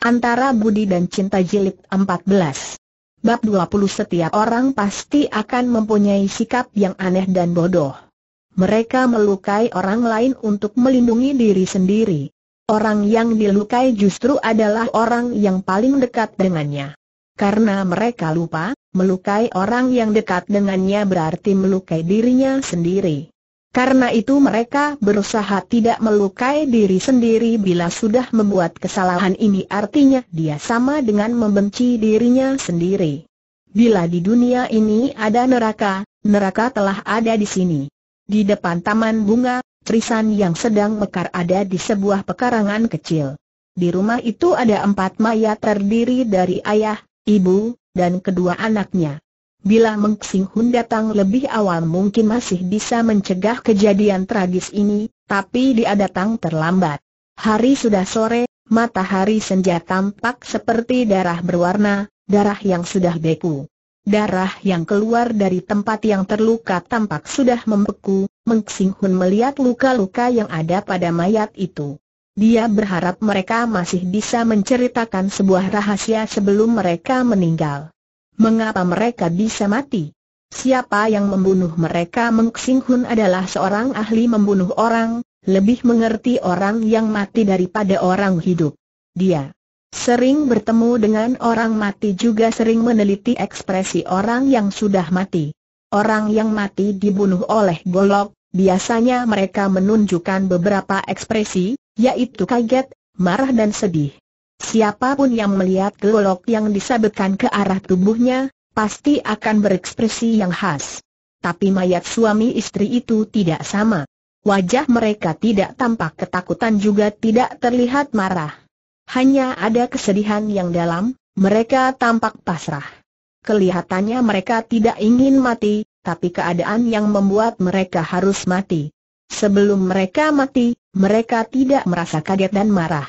Antara Budi dan Cinta Jilid 14. Bab 20. Setiap orang pasti akan mempunyai sikap yang aneh dan bodoh. Mereka melukai orang lain untuk melindungi diri sendiri. Orang yang dilukai justru adalah orang yang paling dekat dengannya. Karena mereka lupa, melukai orang yang dekat dengannya berarti melukai dirinya sendiri. Karena itu mereka berusaha tidak melukai diri sendiri. Bila sudah membuat kesalahan ini, artinya dia sama dengan membenci dirinya sendiri. Bila di dunia ini ada neraka, neraka telah ada di sini. Di depan taman bunga, Trisan yang sedang mekar ada di sebuah pekarangan kecil. Di rumah itu ada 4 mayat terdiri dari ayah, ibu, dan kedua anaknya. Bila Meng Xinghun datang lebih awal mungkin masih bisa mencegah kejadian tragis ini, tapi dia datang terlambat. Hari sudah sore, matahari senja tampak seperti darah berwarna, darah yang sudah beku. Darah yang keluar dari tempat yang terluka tampak sudah membeku. Meng Xinghun melihat luka-luka yang ada pada mayat itu. Dia berharap mereka masih bisa menceritakan sebuah rahasia sebelum mereka meninggal. Mengapa mereka bisa mati? Siapa yang membunuh mereka? Meng Xinghun adalah seorang ahli membunuh orang, lebih mengerti orang yang mati daripada orang hidup. Dia sering bertemu dengan orang mati, juga sering meneliti ekspresi orang yang sudah mati. Orang yang mati dibunuh oleh golok, biasanya mereka menunjukkan beberapa ekspresi, yaitu kaget, marah dan sedih. Siapapun yang melihat golok yang disabetkan ke arah tubuhnya, pasti akan berekspresi yang khas. Tapi mayat suami istri itu tidak sama. Wajah mereka tidak tampak ketakutan, juga tidak terlihat marah. Hanya ada kesedihan yang dalam, mereka tampak pasrah. Kelihatannya mereka tidak ingin mati, tapi keadaan yang membuat mereka harus mati. Sebelum mereka mati, mereka tidak merasa kaget dan marah.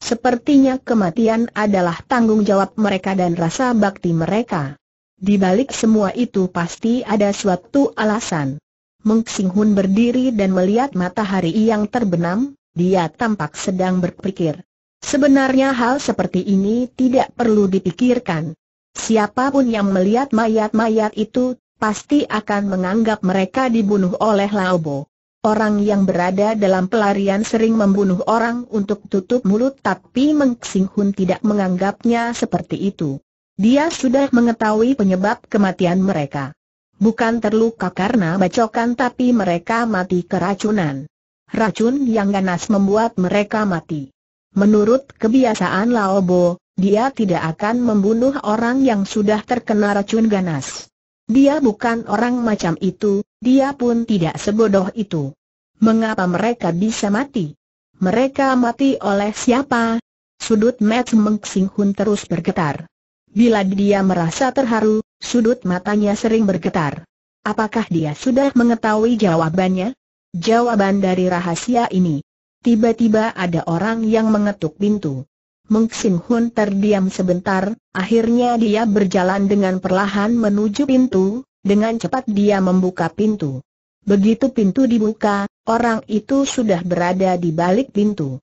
Sepertinya kematian adalah tanggung jawab mereka dan rasa bakti mereka. Di balik semua itu pasti ada suatu alasan. Meng Xinghun berdiri dan melihat matahari yang terbenam. Dia tampak sedang berpikir. Sebenarnya hal seperti ini tidak perlu dipikirkan. Siapapun yang melihat mayat-mayat itu pasti akan menganggap mereka dibunuh oleh Lao Bo. Orang yang berada dalam pelarian sering membunuh orang untuk tutup mulut, tapi Meng Xinghun tidak menganggapnya seperti itu. Dia sudah mengetahui penyebab kematian mereka. Bukan terluka karena bacokan, tapi mereka mati keracunan. Racun yang ganas membuat mereka mati. Menurut kebiasaan Lao Bo, dia tidak akan membunuh orang yang sudah terkena racun ganas. Dia bukan orang macam itu. Dia pun tidak sebodoh itu. Mengapa mereka bisa mati? Mereka mati oleh siapa? Sudut mata Meng Xinghun terus bergetar. Bila dia merasa terharu, sudut matanya sering bergetar. Apakah dia sudah mengetahui jawabannya? Jawaban dari rahasia ini. Tiba-tiba ada orang yang mengetuk pintu. Meng Xinghun terdiam sebentar, akhirnya dia berjalan dengan perlahan menuju pintu. Dengan cepat dia membuka pintu. Begitu pintu dibuka, orang itu sudah berada di balik pintu.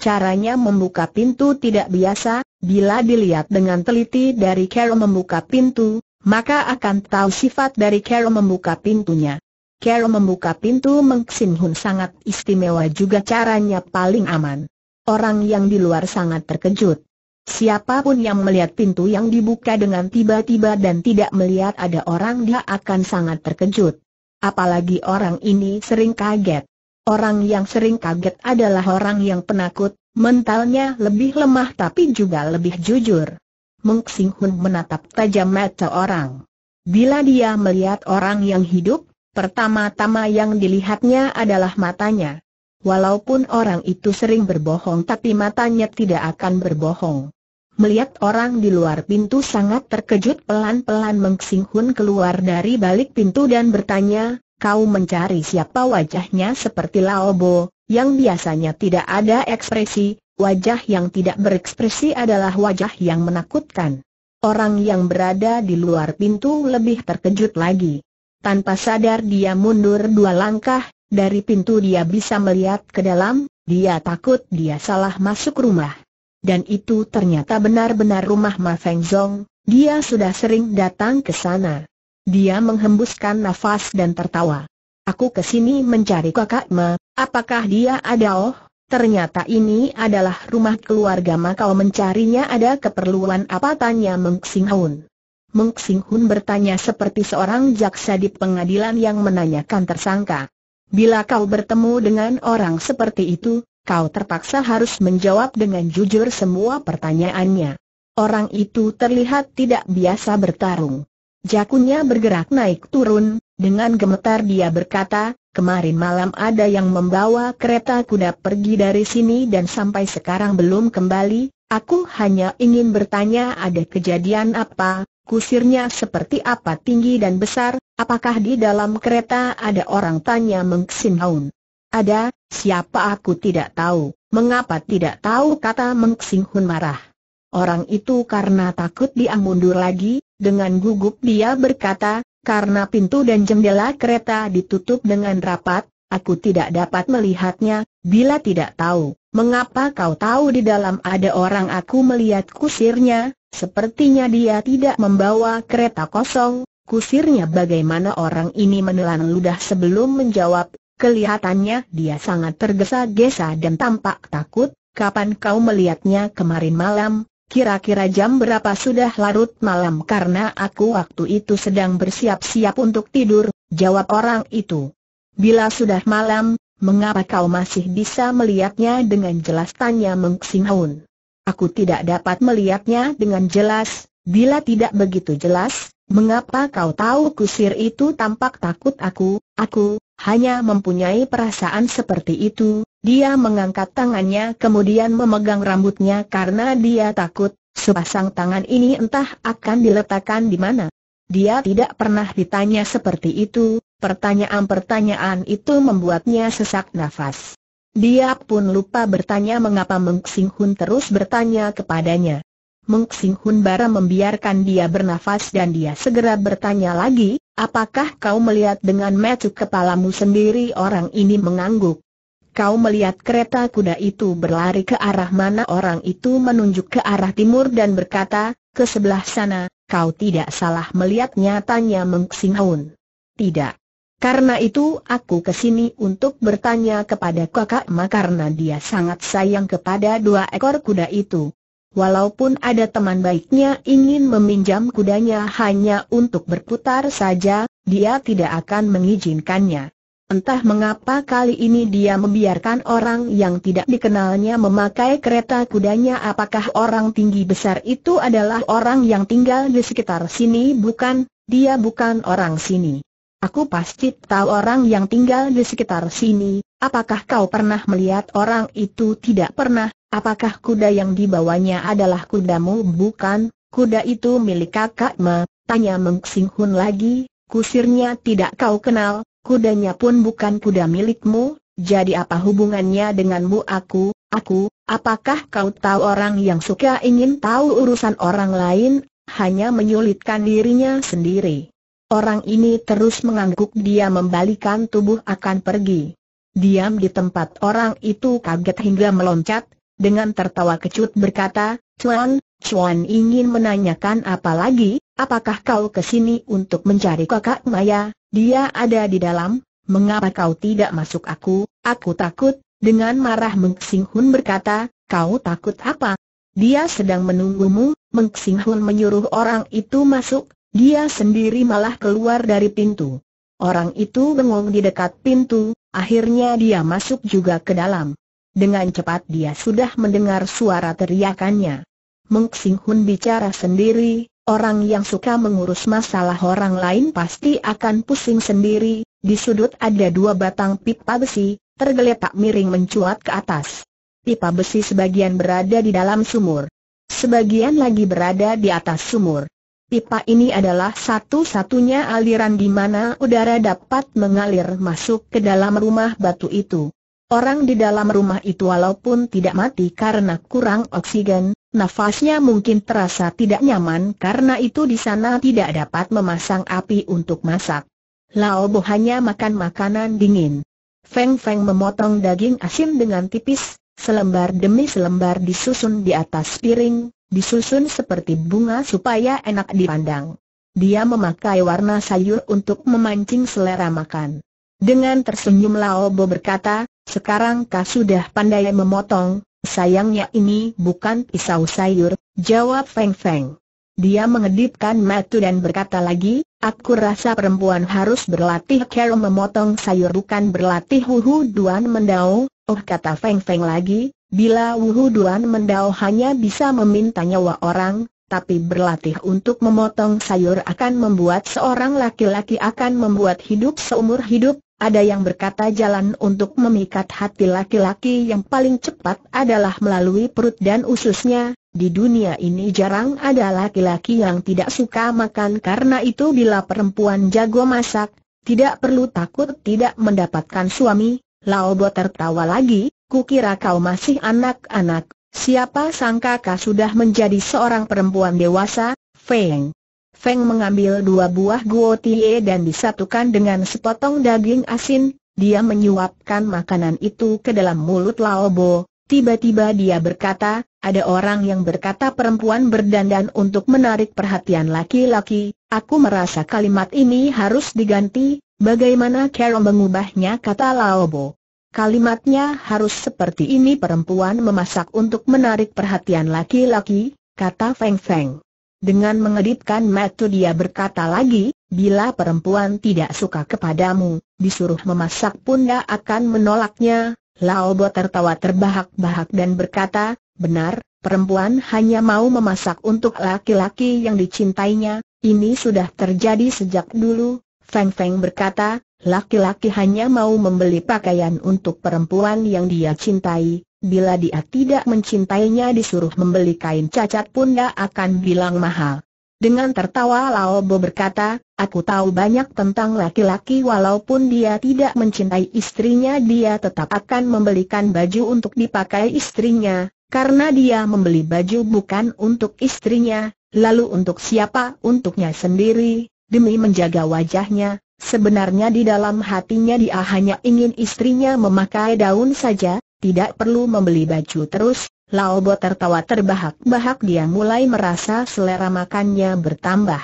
Caranya membuka pintu tidak biasa. Bila dilihat dengan teliti dari cara membuka pintu, maka akan tahu sifat dari cara membuka pintunya. Cara membuka pintu Meng Xinghun sangat istimewa, juga caranya paling aman. Orang yang di luar sangat terkejut. Siapapun yang melihat pintu yang dibuka dengan tiba-tiba dan tidak melihat ada orang, dia akan sangat terkejut. Apalagi orang ini sering kaget. Orang yang sering kaget adalah orang yang penakut, mentalnya lebih lemah tapi juga lebih jujur. Meng Xinghun menatap tajam mata orang. Bila dia melihat orang yang hidup, pertama-tama yang dilihatnya adalah matanya. Walaupun orang itu sering berbohong, tapi matanya tidak akan berbohong. Melihat orang di luar pintu sangat terkejut. Pelan-pelan Meng Xinghun keluar dari balik pintu dan bertanya, "Kau mencari siapa?" Wajahnya seperti Lao Bo, yang biasanya tidak ada ekspresi. Wajah yang tidak berekspresi adalah wajah yang menakutkan. Orang yang berada di luar pintu lebih terkejut lagi. Tanpa sadar dia mundur 2 langkah. Dari pintu dia bisa melihat ke dalam. Dia takut dia salah masuk rumah. dan itu ternyata benar-benar rumah Ma Feng Zhong, dia sudah sering datang ke sana. Dia menghembuskan nafas dan tertawa. Aku kesini mencari kakak Ma, apakah dia ada? Oh, ternyata ini adalah rumah keluarga Ma, kau mencarinya ada keperluan apa? Tanya Meng Xinghun. Meng Xinghun bertanya seperti seorang jaksa di pengadilan yang menanyakan tersangka. Bila kau bertemu dengan orang seperti itu, kau terpaksa harus menjawab dengan jujur semua pertanyaannya. Orang itu terlihat tidak biasa bertarung. Jakunya bergerak naik turun, dengan gemetar dia berkata, kemarin malam ada yang membawa kereta kuda pergi dari sini dan sampai sekarang belum kembali. Aku hanya ingin bertanya ada kejadian apa, kusirnya seperti apa, tinggi dan besar, apakah di dalam kereta ada orang? Tanya Meng Xinghun. Ada, siapa aku tidak tahu. Mengapa tidak tahu? Kata Meng Xinghun marah. Orang itu karena takut dia mundur lagi, dengan gugup dia berkata, karena pintu dan jendela kereta ditutup dengan rapat, aku tidak dapat melihatnya. Bila tidak tahu, mengapa kau tahu di dalam ada orang? Aku melihat kusirnya, sepertinya dia tidak membawa kereta kosong. Kusirnya bagaimana? Orang ini menelan ludah sebelum menjawab. Kelihatannya dia sangat tergesa-gesa dan tampak takut. Kapan kau melihatnya? Kemarin malam. Kira-kira jam berapa? Sudah larut malam karena aku waktu itu sedang bersiap-siap untuk tidur, jawab orang itu. Bila sudah malam, mengapa kau masih bisa melihatnya dengan jelas? Tanya Meng Xinghun. Aku tidak dapat melihatnya dengan jelas. Bila tidak begitu jelas, mengapa kau tahu? Kusir itu tampak takut. Aku hanya mempunyai perasaan seperti itu. Dia mengangkat tangannya kemudian memegang rambutnya karena dia takut, sepasang tangan ini entah akan diletakkan di mana. Dia tidak pernah ditanya seperti itu, pertanyaan-pertanyaan itu membuatnya sesak nafas. Dia pun lupa bertanya mengapa Meng Xinghun terus bertanya kepadanya. Meng Xinghun bara membiarkan dia bernafas dan dia segera bertanya lagi, apakah kau melihat dengan mata kepalamu sendiri? Orang ini mengangguk. Kau melihat kereta kuda itu berlari ke arah mana? Orang itu menunjuk ke arah timur dan berkata, ke sebelah sana. Kau tidak salah melihatnya? Tanya Meng Xinghun. Tidak. Karena itu aku kesini untuk bertanya kepada kakak Ma karena dia sangat sayang kepada dua ekor kuda itu. Walaupun ada teman baiknya ingin meminjam kudanya hanya untuk berputar saja, dia tidak akan mengizinkannya. Entah mengapa kali ini dia membiarkan orang yang tidak dikenalnya memakai kereta kudanya. Apakah orang tinggi besar itu adalah orang yang tinggal di sekitar sini? Bukan, dia bukan orang sini. Aku pasti tahu orang yang tinggal di sekitar sini. Apakah kau pernah melihat orang itu? Tidak pernah. Apakah kuda yang dibawanya adalah kudamu? Bukan, kuda itu milik kakak Ma. Tanya Meng Xinghun lagi, kusirnya tidak kau kenal. Kudanya pun bukan kuda milikmu, jadi apa hubungannya denganmu? Aku, apakah kau tahu? Orang yang suka ingin tahu urusan orang lain, hanya menyulitkan dirinya sendiri. Orang ini terus mengangguk, dia membalikan tubuh akan pergi. Diam di tempat orang itu kaget hingga meloncat, dengan tertawa kecut berkata, Chuan ingin menanyakan apa lagi? Apakah kau kesini untuk mencari kakak Maya? Dia ada di dalam. Mengapa kau tidak masuk? Aku takut. Dengan marah Meng Xinghun berkata, kau takut apa? Dia sedang menunggumu. Meng Xinghun menyuruh orang itu masuk. Dia sendiri malah keluar dari pintu. Orang itu bengong di dekat pintu. Akhirnya dia masuk juga ke dalam. Dengan cepat dia sudah mendengar suara teriakannya. Meng Xinghun bicara sendiri. Orang yang suka mengurus masalah orang lain pasti akan pusing sendiri. Di sudut ada dua batang pipa besi, tergeletak miring mencuat ke atas. Pipa besi sebagian berada di dalam sumur, sebagian lagi berada di atas sumur. Pipa ini adalah satu-satunya aliran di mana udara dapat mengalir masuk ke dalam rumah batu itu. Orang di dalam rumah itu walaupun tidak mati karena kurang oksigen, nafasnya mungkin terasa tidak nyaman karena itu di sana tidak dapat memasang api untuk masak. Lao Bo hanya makan makanan dingin. Feng Feng memotong daging asin dengan tipis, Selembar demi selembar disusun di atas piring, disusun seperti bunga supaya enak dipandang. Dia memakai warna sayur untuk memancing selera makan. Dengan tersenyum Lao Bo berkata, "Sekarang kau sudah pandai memotong, sayangnya ini bukan pisau sayur," jawab Feng Feng. Dia mengedipkan mata dan berkata lagi, "Aku rasa perempuan harus berlatih cara memotong sayur bukan berlatih Wuhu Duan Mendao." "Oh," kata Feng Feng lagi, "bila Wuhu Duan Mendao hanya bisa meminta nyawa orang, tapi berlatih untuk memotong sayur akan membuat seorang laki-laki akan membuat hidup seumur hidup." Ada yang berkata jalan untuk memikat hati laki-laki yang paling cepat adalah melalui perut dan ususnya. Di dunia ini jarang ada laki-laki yang tidak suka makan, karena itu bila perempuan jago masak, tidak perlu takut tidak mendapatkan suami. Lao Bo tertawa lagi, "Kukira kau masih anak-anak, siapa sangka kau sudah menjadi seorang perempuan dewasa, Feng." Feng mengambil dua buah guotie dan disatukan dengan sepotong daging asin, dia menyuapkan makanan itu ke dalam mulut Lao Bo. Tiba-tiba dia berkata, "Ada orang yang berkata perempuan berdandan untuk menarik perhatian laki-laki. Aku merasa kalimat ini harus diganti." "Bagaimana cara mengubahnya?" kata Lao Bo. "Kalimatnya harus seperti ini: perempuan memasak untuk menarik perhatian laki-laki," kata Feng Feng. Dengan mengedipkan mata dia berkata lagi, "Bila perempuan tidak suka kepadamu, disuruh memasak pun dia akan menolaknya." Lao Bo tertawa terbahak-bahak dan berkata, "Benar, perempuan hanya mau memasak untuk laki-laki yang dicintainya. Ini sudah terjadi sejak dulu." Feng Feng berkata, "Laki-laki hanya mau membeli pakaian untuk perempuan yang dia cintai. Bila dia tidak mencintainya disuruh membeli kain cacat pun dia akan bilang mahal." Dengan tertawa Lao Bo berkata, "Aku tahu banyak tentang laki-laki, walaupun dia tidak mencintai istrinya dia tetap akan membelikan baju untuk dipakai istrinya, karena dia membeli baju bukan untuk istrinya, lalu untuk siapa? Untuknya sendiri, demi menjaga wajahnya. Sebenarnya di dalam hatinya dia hanya ingin istrinya memakai daun saja, tidak perlu membeli baju terus." Lao Bo tertawa terbahak-bahak, dia mulai merasa selera makannya bertambah.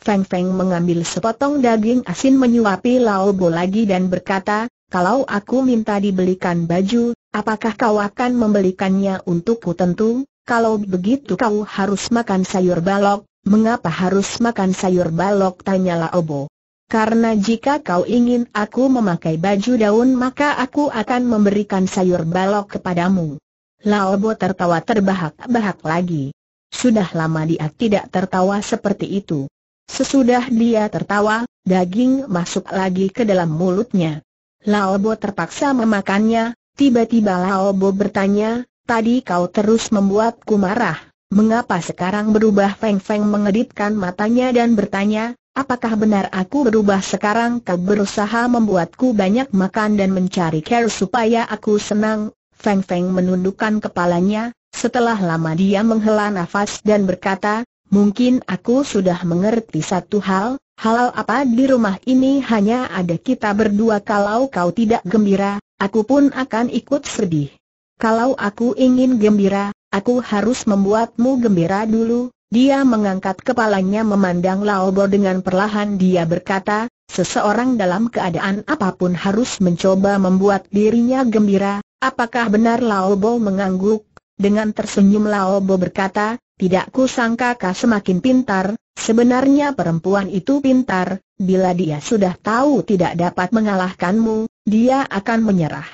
Feng Feng mengambil sepotong daging asin menyuapi Lao Bo lagi dan berkata, "Kalau aku minta dibelikan baju, apakah kau akan membelikannya untukku?" "Tentu, kalau begitu kau harus makan sayur balok." "Mengapa harus makan sayur balok?" tanya Lao Bo. "Karena jika kau ingin aku memakai baju daun maka aku akan memberikan sayur balok kepadamu." Lao Bo tertawa terbahak-bahak lagi. Sudah lama dia tidak tertawa seperti itu. Sesudah dia tertawa, daging masuk lagi ke dalam mulutnya. Lao Bo terpaksa memakannya. Tiba-tiba Lao Bo bertanya, "Tadi kau terus membuatku marah. Mengapa sekarang berubah?" Feng Feng mengedipkan matanya dan bertanya, "Apakah benar aku berubah sekarang?" "Kau berusaha membuatku banyak makan dan mencari cara supaya aku senang." Feng Feng menundukkan kepalanya, setelah lama dia menghela nafas dan berkata, "Mungkin aku sudah mengerti satu hal, hal apa di rumah ini hanya ada kita berdua. Kalau kau tidak gembira, aku pun akan ikut sedih. Kalau aku ingin gembira, aku harus membuatmu gembira dulu." Dia mengangkat kepalanya memandang Lao Bo dengan perlahan, dia berkata, "Seseorang dalam keadaan apapun harus mencoba membuat dirinya gembira. Apakah benar?" Lao Bo mengangguk. Dengan tersenyum Lao Bo berkata, "Tidak kusangka kau semakin pintar. Sebenarnya perempuan itu pintar. Bila dia sudah tahu tidak dapat mengalahkanmu, dia akan menyerah.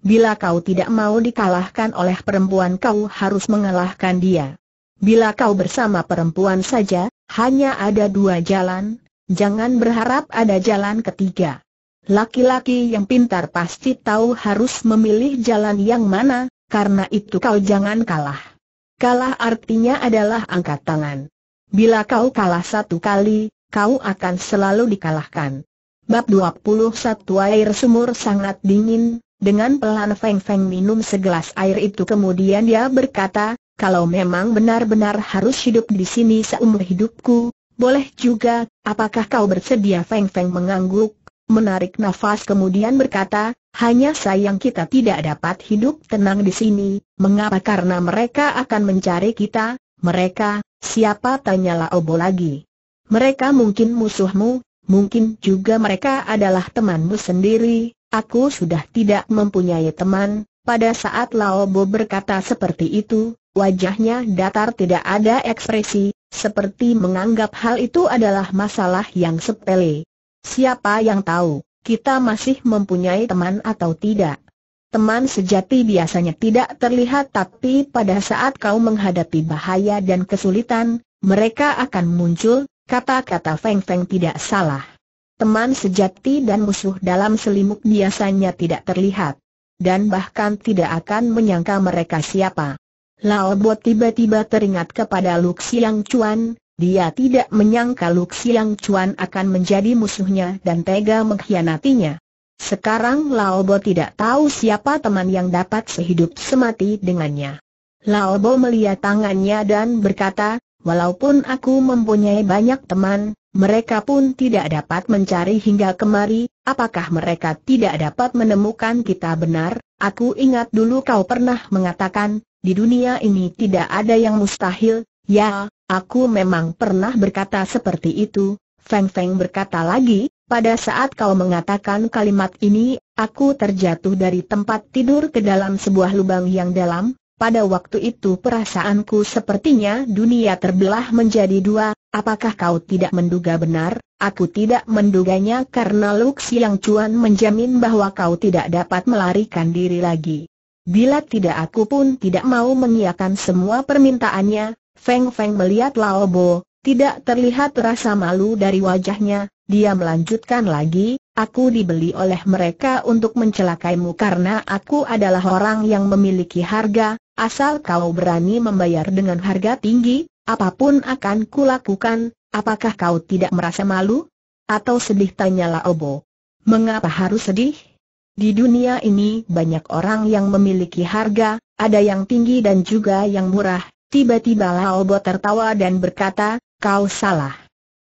Bila kau tidak mau dikalahkan oleh perempuan, kau harus mengalahkan dia. Bila kau bersama perempuan saja, hanya ada dua jalan. Jangan berharap ada jalan ketiga. Laki-laki yang pintar pasti tahu harus memilih jalan yang mana, karena itu kau jangan kalah. Kalah artinya adalah angkat tangan. Bila kau kalah satu kali, kau akan selalu dikalahkan." Bab 21. Air sumur sangat dingin. Dengan pelan Feng Feng minum segelas air itu, kemudian dia berkata, "Kalau memang benar-benar harus hidup di sini seumur hidupku, boleh juga. Apakah kau bersedia?" Feng Feng mengangguk. menarik nafas kemudian berkata, hanya sayang kita tidak dapat hidup tenang di sini. Mengapa? Karena mereka akan mencari kita. Mereka, siapa? Tanya Lao Bo lagi. Mereka mungkin musuhmu, mungkin juga mereka adalah temanmu sendiri. Aku sudah tidak mempunyai teman. Pada saat Lao Bo berkata seperti itu, wajahnya datar tidak ada ekspresi, seperti menganggap hal itu adalah masalah yang sepele. Siapa yang tahu, kita masih mempunyai teman atau tidak? Teman sejati biasanya tidak terlihat, tapi pada saat kau menghadapi bahaya dan kesulitan, mereka akan muncul. Kata-kata Feng Feng tidak salah. Teman sejati dan musuh dalam selimut biasanya tidak terlihat, dan bahkan tidak akan menyangka mereka siapa. Lao Bo tiba-tiba teringat kepada Lu Xiangchuan. Dia tidak menyangka Lu Xiangchuan akan menjadi musuhnya dan tega mengkhianatinya. Sekarang Lao Bo tidak tahu siapa teman yang dapat sehidup semati dengannya. Lao Bo melihat tangannya dan berkata, walaupun aku mempunyai banyak teman, mereka pun tidak dapat mencari hingga kemari. Apakah mereka tidak dapat menemukan kita? Benar, aku ingat dulu kau pernah mengatakan, di dunia ini tidak ada yang mustahil. Ya, aku memang pernah berkata seperti itu. Feng Feng berkata lagi, pada saat kau mengatakan kalimat ini, aku terjatuh dari tempat tidur ke dalam sebuah lubang yang dalam. Pada waktu itu perasaanku sepertinya dunia terbelah menjadi dua. Apakah kau tidak menduga? Benar, aku tidak menduganya karena Lu Xiangchuan menjamin bahwa kau tidak dapat melarikan diri lagi. Bila tidak, aku pun tidak mau mengiyakan semua permintaannya. Feng Feng melihat Lao Bo, tidak terlihat rasa malu dari wajahnya. Dia melanjutkan lagi, aku dibeli oleh mereka untuk mencelakaimu karena aku adalah orang yang memiliki harga. Asal kau berani membayar dengan harga tinggi, apapun akan kulakukan. Apakah kau tidak merasa malu? Atau sedih? Tanya Lao Bo. Mengapa harus sedih? Di dunia ini banyak orang yang memiliki harga, ada yang tinggi dan juga yang murah. Tiba-tiba Lao Bo tertawa dan berkata, kau salah.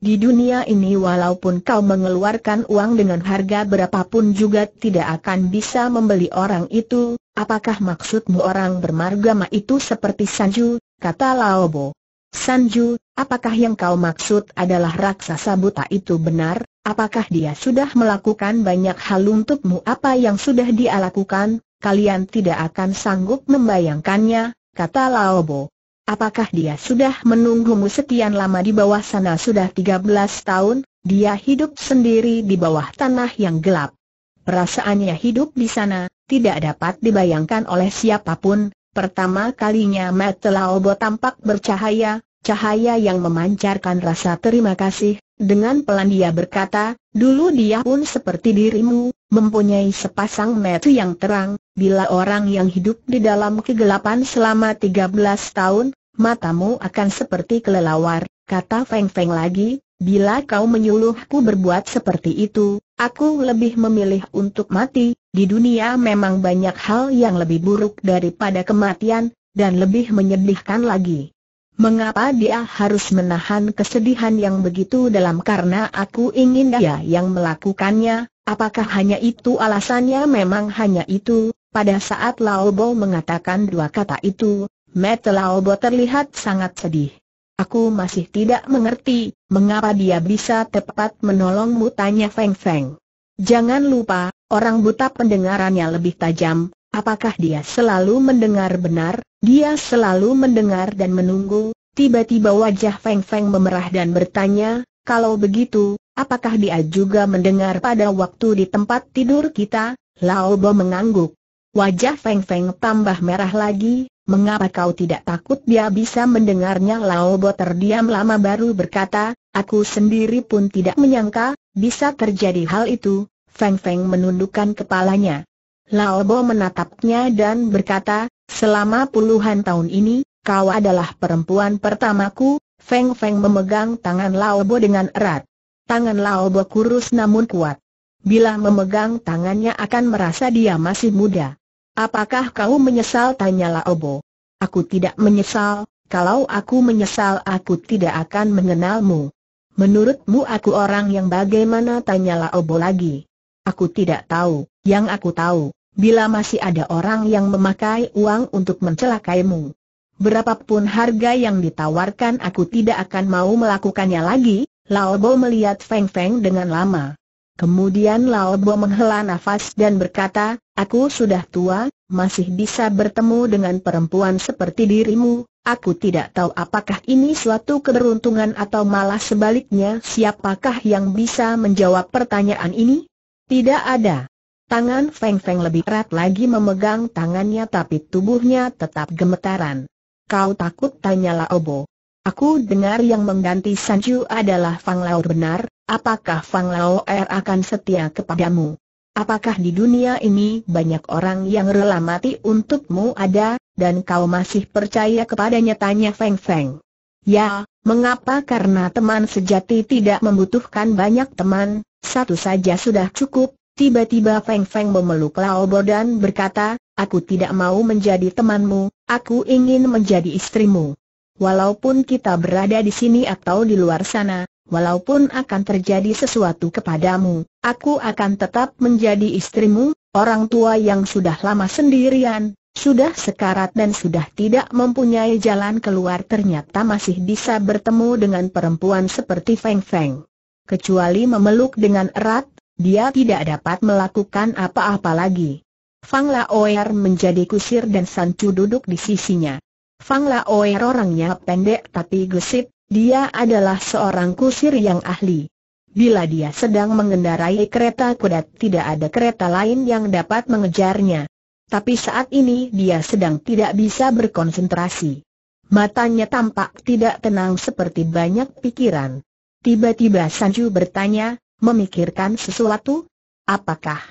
Di dunia ini walaupun kau mengeluarkan uang dengan harga berapapun juga tidak akan bisa membeli orang itu. Apakah maksudmu orang bermarga itu seperti Sanju? Kata Lao Bo. Sanju, apakah yang kau maksud adalah raksasa buta itu? Benar, apakah dia sudah melakukan banyak hal untukmu? Apa yang sudah dia lakukan, kalian tidak akan sanggup membayangkannya. Kata Lao Bo. Apakah dia sudah menunggumu sekian lama di bawah sana? Sudah 13 tahun, dia hidup sendiri di bawah tanah yang gelap. Perasaannya hidup di sana, tidak dapat dibayangkan oleh siapapun. Pertama kalinya mata Lao Bo tampak bercahaya, cahaya yang memancarkan rasa terima kasih. Dengan pelan dia berkata, dulu dia pun seperti dirimu, mempunyai sepasang mata yang terang. Bila orang yang hidup di dalam kegelapan selama 13 tahun, matamu akan seperti kelelawar. Kata Feng Feng lagi, bila kau menyuruhku berbuat seperti itu, aku lebih memilih untuk mati. Di dunia memang banyak hal yang lebih buruk daripada kematian, dan lebih menyedihkan lagi. Mengapa dia harus menahan kesedihan yang begitu dalam? Karena aku ingin dia yang melakukannya. Apakah hanya itu alasannya? Memang hanya itu. Pada saat Lao Bo mengatakan dua kata itu, mata Lao Bo terlihat sangat sedih. Aku masih tidak mengerti, mengapa dia bisa tepat menolongmu? Tanya Feng Feng. Jangan lupa, orang buta pendengarannya lebih tajam. Apakah dia selalu mendengar? Benar, dia selalu mendengar dan menunggu. Tiba-tiba wajah Feng Feng memerah dan bertanya, kalau begitu, apakah dia juga mendengar pada waktu di tempat tidur kita? Lao Bo mengangguk. Wajah Feng Feng tambah merah lagi. Mengapa kau tidak takut dia bisa mendengarnya? Lao Bo terdiam lama baru berkata, aku sendiri pun tidak menyangka bisa terjadi hal itu. Feng Feng menundukkan kepalanya. Lao Bo menatapnya dan berkata, selama puluhan tahun ini, kau adalah perempuan pertamaku. Feng Feng memegang tangan Lao Bo dengan erat. Tangan Lao Bo kurus namun kuat. Bila memegang tangannya akan merasa dia masih muda. Apakah kau menyesal? Tanya Lao Bo. Aku tidak menyesal. Kalau aku menyesal, aku tidak akan mengenalmu. Menurutmu aku orang yang bagaimana? Tanya Lao Bo lagi. Aku tidak tahu, yang aku tahu, bila masih ada orang yang memakai uang untuk mencelakaimu. Berapapun harga yang ditawarkan aku tidak akan mau melakukannya lagi. Lao Bo melihat Feng Feng dengan lama. Kemudian Lao Bo menghela nafas dan berkata, aku sudah tua, masih bisa bertemu dengan perempuan seperti dirimu. Aku tidak tahu apakah ini suatu keberuntungan atau malah sebaliknya. Siapakah yang bisa menjawab pertanyaan ini? Tidak ada. Tangan Feng Feng lebih erat lagi memegang tangannya, tapi tubuhnya tetap gemetaran. Kau takut? Tanya Lao Bo. Aku dengar yang mengganti Sanju adalah Fang Lao'er, benar? Apakah Fang Lao'er akan setia kepadamu? Apakah di dunia ini banyak orang yang rela mati untukmu ada, dan kau masih percaya kepadanya? Tanya Feng Feng. Ya, mengapa? Karena teman sejati tidak membutuhkan banyak teman, satu saja sudah cukup. Tiba-tiba Feng Feng memeluk Lao Bo dan berkata, aku tidak mau menjadi temanmu, aku ingin menjadi istrimu. Walaupun kita berada di sini atau di luar sana, walaupun akan terjadi sesuatu kepadamu, aku akan tetap menjadi istrimu. Orang tua yang sudah lama sendirian, sudah sekarat dan sudah tidak mempunyai jalan keluar ternyata masih bisa bertemu dengan perempuan seperti Feng Feng. Kecuali memeluk dengan erat, dia tidak dapat melakukan apa-apa lagi. Fang Lao'er menjadi kusir dan Sanju duduk di sisinya. Fang Lao'er orangnya pendek tapi gesit. Dia adalah seorang kusir yang ahli. Bila dia sedang mengendarai kereta kuda, tidak ada kereta lain yang dapat mengejarnya. Tapi saat ini dia sedang tidak bisa berkonsentrasi. Matanya tampak tidak tenang seperti banyak pikiran. Tiba-tiba Sanju bertanya, memikirkan sesuatu? Apakah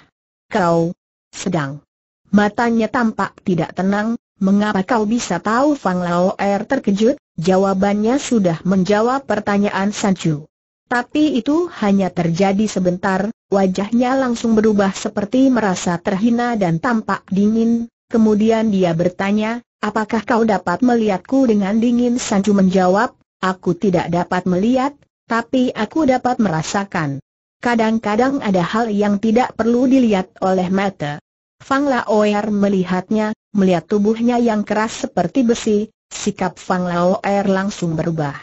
kau sedang? Matanya tampak tidak tenang. Mengapa kau bisa tahu? Fang Lao'er terkejut. Jawabannya sudah menjawab pertanyaan Sanju. Tapi itu hanya terjadi sebentar. Wajahnya langsung berubah seperti merasa terhina dan tampak dingin. Kemudian dia bertanya, apakah kau dapat melihatku? Dengan dingin Sanju menjawab, aku tidak dapat melihat, tapi aku dapat merasakan. Kadang-kadang ada hal yang tidak perlu dilihat oleh mata. Fang Lao'er melihatnya, melihat tubuhnya yang keras seperti besi. Sikap Fang Lao'er langsung berubah.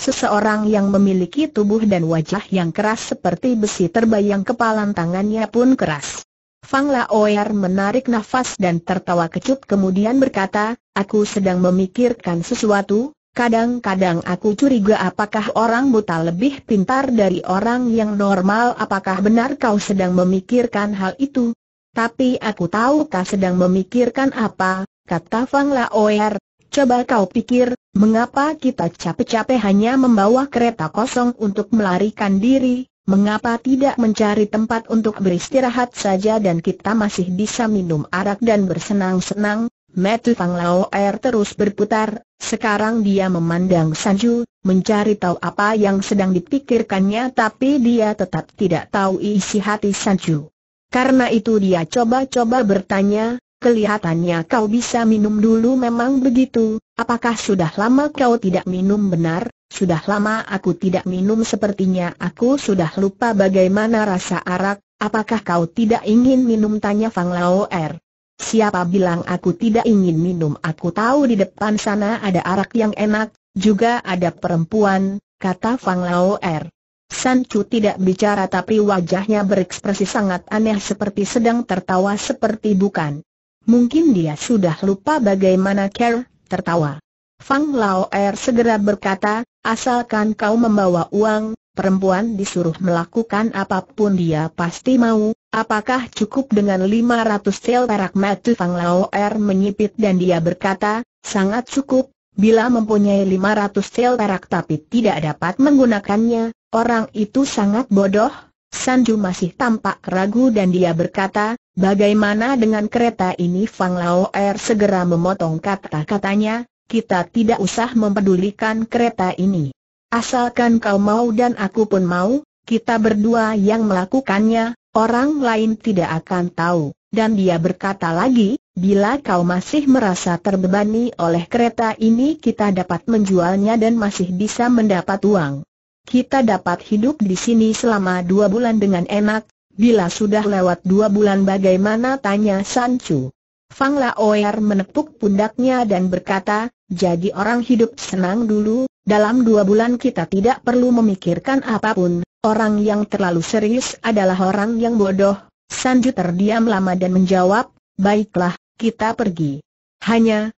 Seseorang yang memiliki tubuh dan wajah yang keras seperti besi terbayang kepalan tangannya pun keras. Fang Lao'er menarik nafas dan tertawa kecut kemudian berkata, aku sedang memikirkan sesuatu. Kadang-kadang aku curiga apakah orang buta lebih pintar dari orang yang normal. Apakah benar kau sedang memikirkan hal itu? Tapi aku tahu kau sedang memikirkan apa, kata Fang Lao'er. Coba kau pikir, mengapa kita capek-capek hanya membawa kereta kosong untuk melarikan diri? Mengapa tidak mencari tempat untuk beristirahat saja dan kita masih bisa minum arak dan bersenang-senang? Mata Fang Lao'er terus berputar. Sekarang dia memandang Sanju, mencari tahu apa yang sedang dipikirkannya, tapi dia tetap tidak tahu isi hati Sanju. Karena itu dia coba-coba bertanya, kelihatannya kau bisa minum dulu. Memang begitu, apakah sudah lama kau tidak minum? Benar, sudah lama aku tidak minum. Sepertinya aku sudah lupa bagaimana rasa arak. Apakah kau tidak ingin minum? Tanya Fang Lao'er. Siapa bilang aku tidak ingin minum? Aku tahu di depan sana ada arak yang enak, juga ada perempuan, kata Fang Lao'er. Sanju tidak bicara tapi wajahnya berekspresi sangat aneh seperti sedang tertawa seperti bukan. Mungkin dia sudah lupa bagaimana cara tertawa. Fang Lao'er segera berkata, asalkan kau membawa uang, perempuan disuruh melakukan apapun dia pasti mau. Apakah cukup dengan 500 sel perak? Mata Fang Lao'er menyipit dan dia berkata, sangat cukup. Bila mempunyai 500 sel perak tapi tidak dapat menggunakannya, orang itu sangat bodoh. Sanju masih tampak ragu dan dia berkata, bagaimana dengan kereta ini? Fang Lao'er segera memotong kata-katanya, kita tidak usah mempedulikan kereta ini. Asalkan kau mau dan aku pun mau, kita berdua yang melakukannya, orang lain tidak akan tahu. Dan dia berkata lagi, bila kau masih merasa terbebani oleh kereta ini kita dapat menjualnya dan masih bisa mendapat uang. Kita dapat hidup di sini selama 2 bulan dengan enak, Bila sudah lewat 2 bulan bagaimana, tanya Sanju. Fang Lao'er menepuk pundaknya dan berkata, jadi orang hidup senang dulu, dalam 2 bulan kita tidak perlu memikirkan apapun, orang yang terlalu serius adalah orang yang bodoh. Sanju terdiam lama dan menjawab, baiklah, kita pergi. Hanya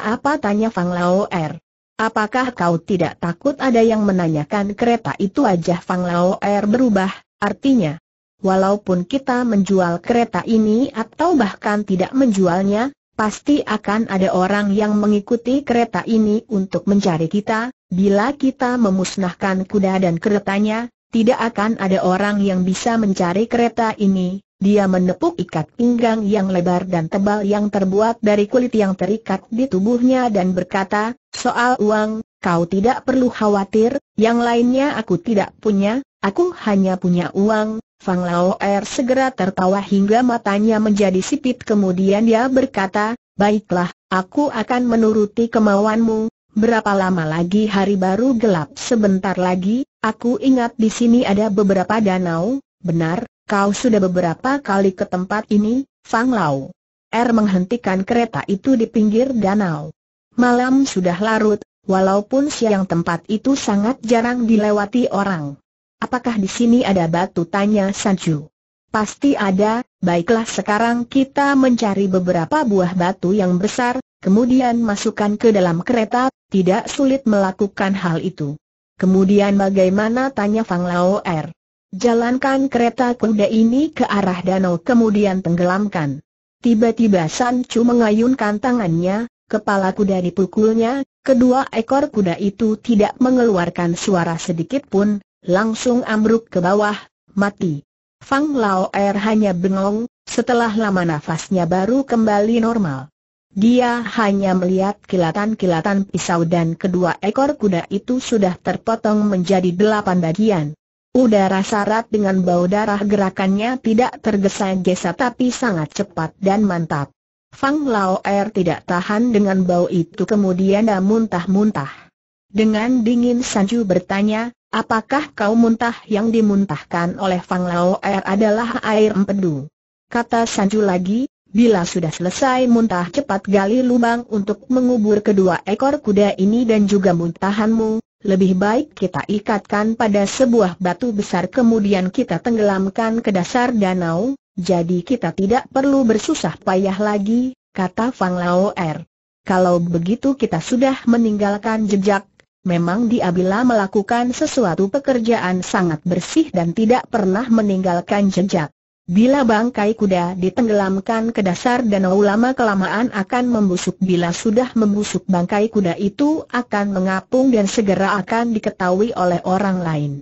apa, tanya Fang Lao'er. Apakah kau tidak takut ada yang menanyakan kereta itu? Wajah Fang Lao'er berubah, artinya, walaupun kita menjual kereta ini atau bahkan tidak menjualnya, pasti akan ada orang yang mengikuti kereta ini untuk mencari kita. Bila kita memusnahkan kuda dan keretanya, tidak akan ada orang yang bisa mencari kereta ini. Dia menepuk ikat pinggang yang lebar dan tebal yang terbuat dari kulit yang terikat di tubuhnya dan berkata, soal uang, kau tidak perlu khawatir, yang lainnya aku tidak punya, aku hanya punya uang. Fang Lao'er segera tertawa hingga matanya menjadi sipit, kemudian dia berkata, baiklah, aku akan menuruti kemauanmu. Berapa lama lagi? Hari baru gelap sebentar lagi. Aku ingat di sini ada beberapa danau. Benar, kau sudah beberapa kali ke tempat ini. Fang Lao'er menghentikan kereta itu di pinggir danau. Malam sudah larut, walaupun siang tempat itu sangat jarang dilewati orang. Apakah di sini ada batu, tanya Sanju. Pasti ada, baiklah sekarang kita mencari beberapa buah batu yang besar, kemudian masukkan ke dalam kereta, tidak sulit melakukan hal itu. Kemudian bagaimana, tanya Fang Lao'er. Jalankan kereta kuda ini ke arah danau kemudian tenggelamkan. Tiba-tiba Sanju mengayunkan tangannya, kepala kuda dipukulnya, kedua ekor kuda itu tidak mengeluarkan suara sedikit pun. Langsung ambruk ke bawah, mati. Fang Lao'er hanya bengong, setelah lama nafasnya baru kembali normal. Dia hanya melihat kilatan-kilatan pisau dan kedua ekor kuda itu sudah terpotong menjadi 8 bagian. Udara syarat dengan bau darah, gerakannya tidak tergesa-gesa tapi sangat cepat dan mantap. Fang Lao'er tidak tahan dengan bau itu, kemudian dia muntah-muntah. Dengan dingin Sanju bertanya, apakah kau muntah? Yang dimuntahkan oleh Fang Lao'er adalah air empedu. Kata Sanju lagi, bila sudah selesai muntah cepat gali lubang untuk mengubur kedua ekor kuda ini dan juga muntahanmu. Lebih baik kita ikatkan pada sebuah batu besar kemudian kita tenggelamkan ke dasar danau. Jadi kita tidak perlu bersusah payah lagi, kata Fang Lao'er. Kalau begitu kita sudah meninggalkan jejak. Memang dia bila melakukan sesuatu pekerjaan sangat bersih dan tidak pernah meninggalkan jejak. Bila bangkai kuda ditenggelamkan ke dasar danau lama-kelamaan akan membusuk. Bila sudah membusuk bangkai kuda itu akan mengapung dan segera akan diketahui oleh orang lain.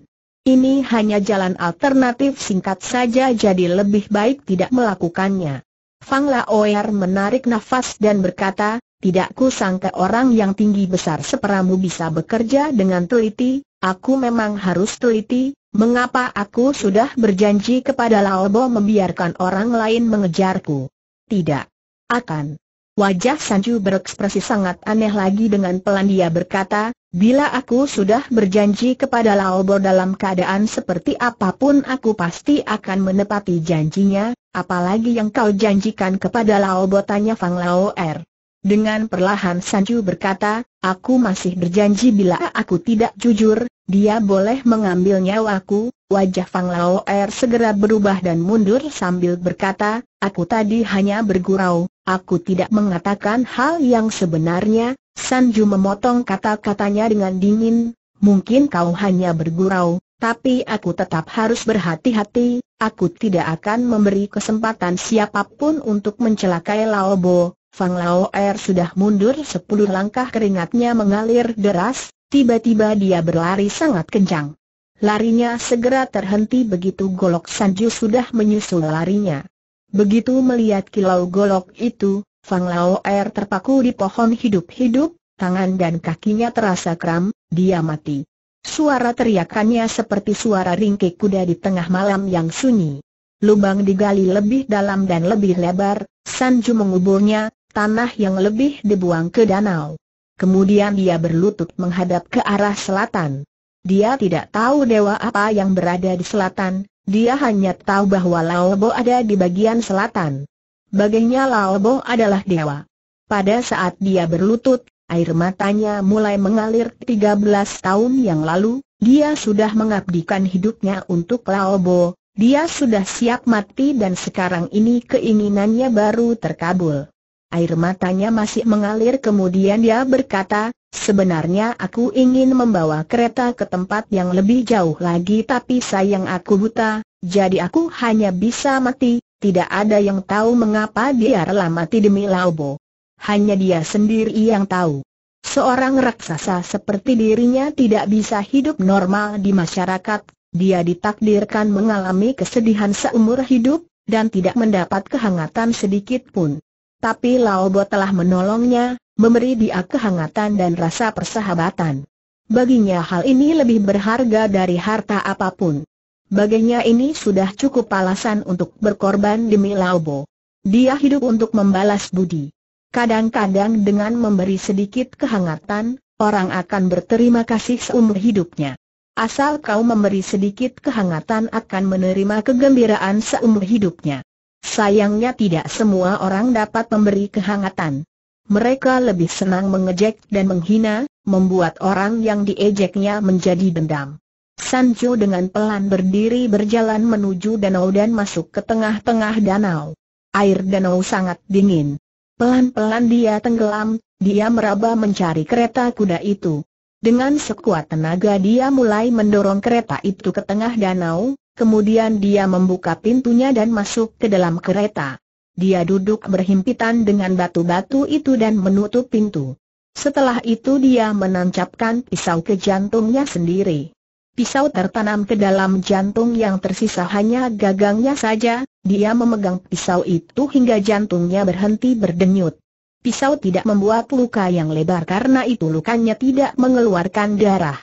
Ini hanya jalan alternatif singkat saja, jadi lebih baik tidak melakukannya. Fang Lao'er menarik nafas dan berkata, tidak kusangka orang yang tinggi besar seperamu bisa bekerja dengan teliti. Aku memang harus teliti. Mengapa aku sudah berjanji kepada Lao Bo membiarkan orang lain mengejarku? Tidak akan. Wajah Sanju berekspresi sangat aneh lagi. Dengan pelan dia berkata, bila aku sudah berjanji kepada Lao Bo dalam keadaan seperti apapun aku pasti akan menepati janjinya. Apalagi yang kau janjikan kepada Lao Bo, tanya Fang Lao'er. Dengan perlahan Sanju berkata, aku masih berjanji bila aku tidak jujur, dia boleh mengambil nyawaku. Wajah Fang Lao'er segera berubah dan mundur sambil berkata, aku tadi hanya bergurau, aku tidak mengatakan hal yang sebenarnya. Sanju memotong kata-katanya dengan dingin, mungkin kau hanya bergurau, tapi aku tetap harus berhati-hati, aku tidak akan memberi kesempatan siapapun untuk mencelakai Lao Bo. Fang Lao'er sudah mundur 10 langkah, keringatnya mengalir deras, tiba-tiba dia berlari sangat kencang. Larinya segera terhenti begitu golok Sanju sudah menyusul larinya. Begitu melihat kilau golok itu, Fang Lao'er terpaku di pohon hidup-hidup, tangan dan kakinya terasa kram, dia mati. Suara teriakannya seperti suara ringkik kuda di tengah malam yang sunyi. Lubang digali lebih dalam dan lebih lebar, Sanju menguburnya. Tanah yang lebih dibuang ke danau. Kemudian dia berlutut menghadap ke arah selatan. Dia tidak tahu dewa apa yang berada di selatan, Dia hanya tahu bahwa Lao Bo ada di bagian selatan. Baginya Lao Bo adalah dewa. Pada saat dia berlutut, air matanya mulai mengalir. 13 tahun yang lalu, dia sudah mengabdikan hidupnya untuk Lao Bo. Dia sudah siap mati dan sekarang ini keinginannya baru terkabul. Air matanya masih mengalir, kemudian dia berkata, "Sebenarnya aku ingin membawa kereta ke tempat yang lebih jauh lagi, tapi sayang aku buta, jadi aku hanya bisa mati." Tidak ada yang tahu mengapa dia rela mati demi Lao Bo. Hanya dia sendiri yang tahu. Seorang raksasa seperti dirinya tidak bisa hidup normal di masyarakat. Dia ditakdirkan mengalami kesedihan seumur hidup dan tidak mendapat kehangatan sedikit pun. Tapi Lao Bo telah menolongnya, memberi dia kehangatan dan rasa persahabatan. Baginya hal ini lebih berharga dari harta apapun. Baginya ini sudah cukup alasan untuk berkorban demi Lao Bo. Dia hidup untuk membalas budi. Kadang-kadang dengan memberi sedikit kehangatan, orang akan berterima kasih seumur hidupnya. Asal kau memberi sedikit kehangatan, akan menerima kegembiraan seumur hidupnya. Sayangnya tidak semua orang dapat memberi kehangatan. Mereka lebih senang mengejek dan menghina, membuat orang yang diejeknya menjadi dendam. Sanju dengan pelan berdiri berjalan menuju danau dan masuk ke tengah-tengah danau. Air danau sangat dingin. Pelan-pelan dia tenggelam, dia meraba mencari kereta kuda itu. Dengan sekuat tenaga dia mulai mendorong kereta itu ke tengah danau, kemudian dia membuka pintunya dan masuk ke dalam kereta. Dia duduk berhimpitan dengan batu-batu itu dan menutup pintu. Setelah itu dia menancapkan pisau ke jantungnya sendiri. Pisau tertanam ke dalam jantung yang tersisa hanya gagangnya saja. Dia memegang pisau itu hingga jantungnya berhenti berdenyut. Pisau tidak membuat luka yang lebar karena itu lukanya tidak mengeluarkan darah.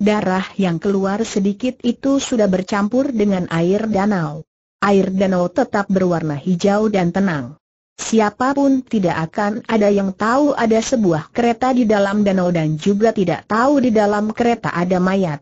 Darah yang keluar sedikit itu sudah bercampur dengan air danau. Air danau tetap berwarna hijau dan tenang. Siapapun tidak akan ada yang tahu ada sebuah kereta di dalam danau dan juga tidak tahu di dalam kereta ada mayat.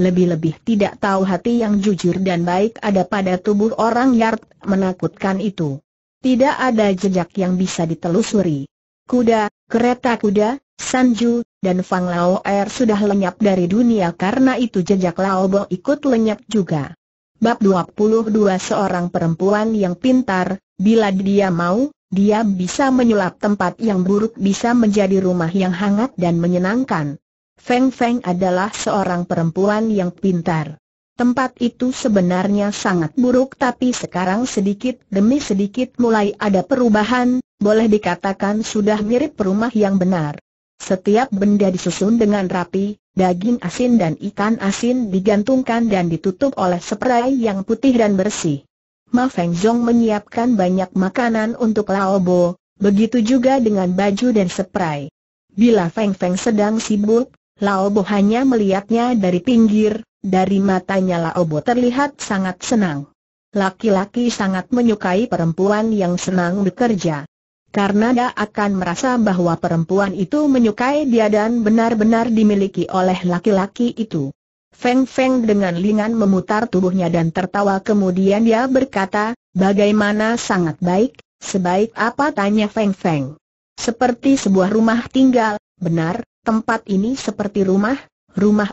Lebih-lebih tidak tahu hati yang jujur dan baik ada pada tubuh orang yang menakutkan itu. Tidak ada jejak yang bisa ditelusuri. Kuda, kereta kuda, Sanju, dan Fang Lao'er sudah lenyap dari dunia, karena itu jejak Lao Bo ikut lenyap juga. Bab 22. Seorang perempuan yang pintar, bila dia mau, dia bisa menyulap tempat yang buruk bisa menjadi rumah yang hangat dan menyenangkan. Feng Feng adalah seorang perempuan yang pintar. Tempat itu sebenarnya sangat buruk, tapi sekarang sedikit demi sedikit mulai ada perubahan, boleh dikatakan sudah mirip rumah yang benar. Setiap benda disusun dengan rapi. Daging asin dan ikan asin digantungkan dan ditutup oleh spray yang putih dan bersih. Ma Feng Zhong menyiapkan banyak makanan untuk Lao Bo, begitu juga dengan baju dan spray. Bila Feng Feng sedang sibuk, Lao Bo hanya melihatnya dari pinggir. Dari matanya Lao Bo terlihat sangat senang. Laki-laki sangat menyukai perempuan yang senang bekerja. Karena dia akan merasa bahwa perempuan itu menyukai dia dan benar-benar dimiliki oleh laki-laki itu. Feng Feng dengan lingan memutar tubuhnya dan tertawa, kemudian dia berkata, "Bagaimana, sangat baik, sebaik apa?" tanya Feng Feng. "Seperti sebuah rumah tinggal." "Benar, tempat ini seperti rumah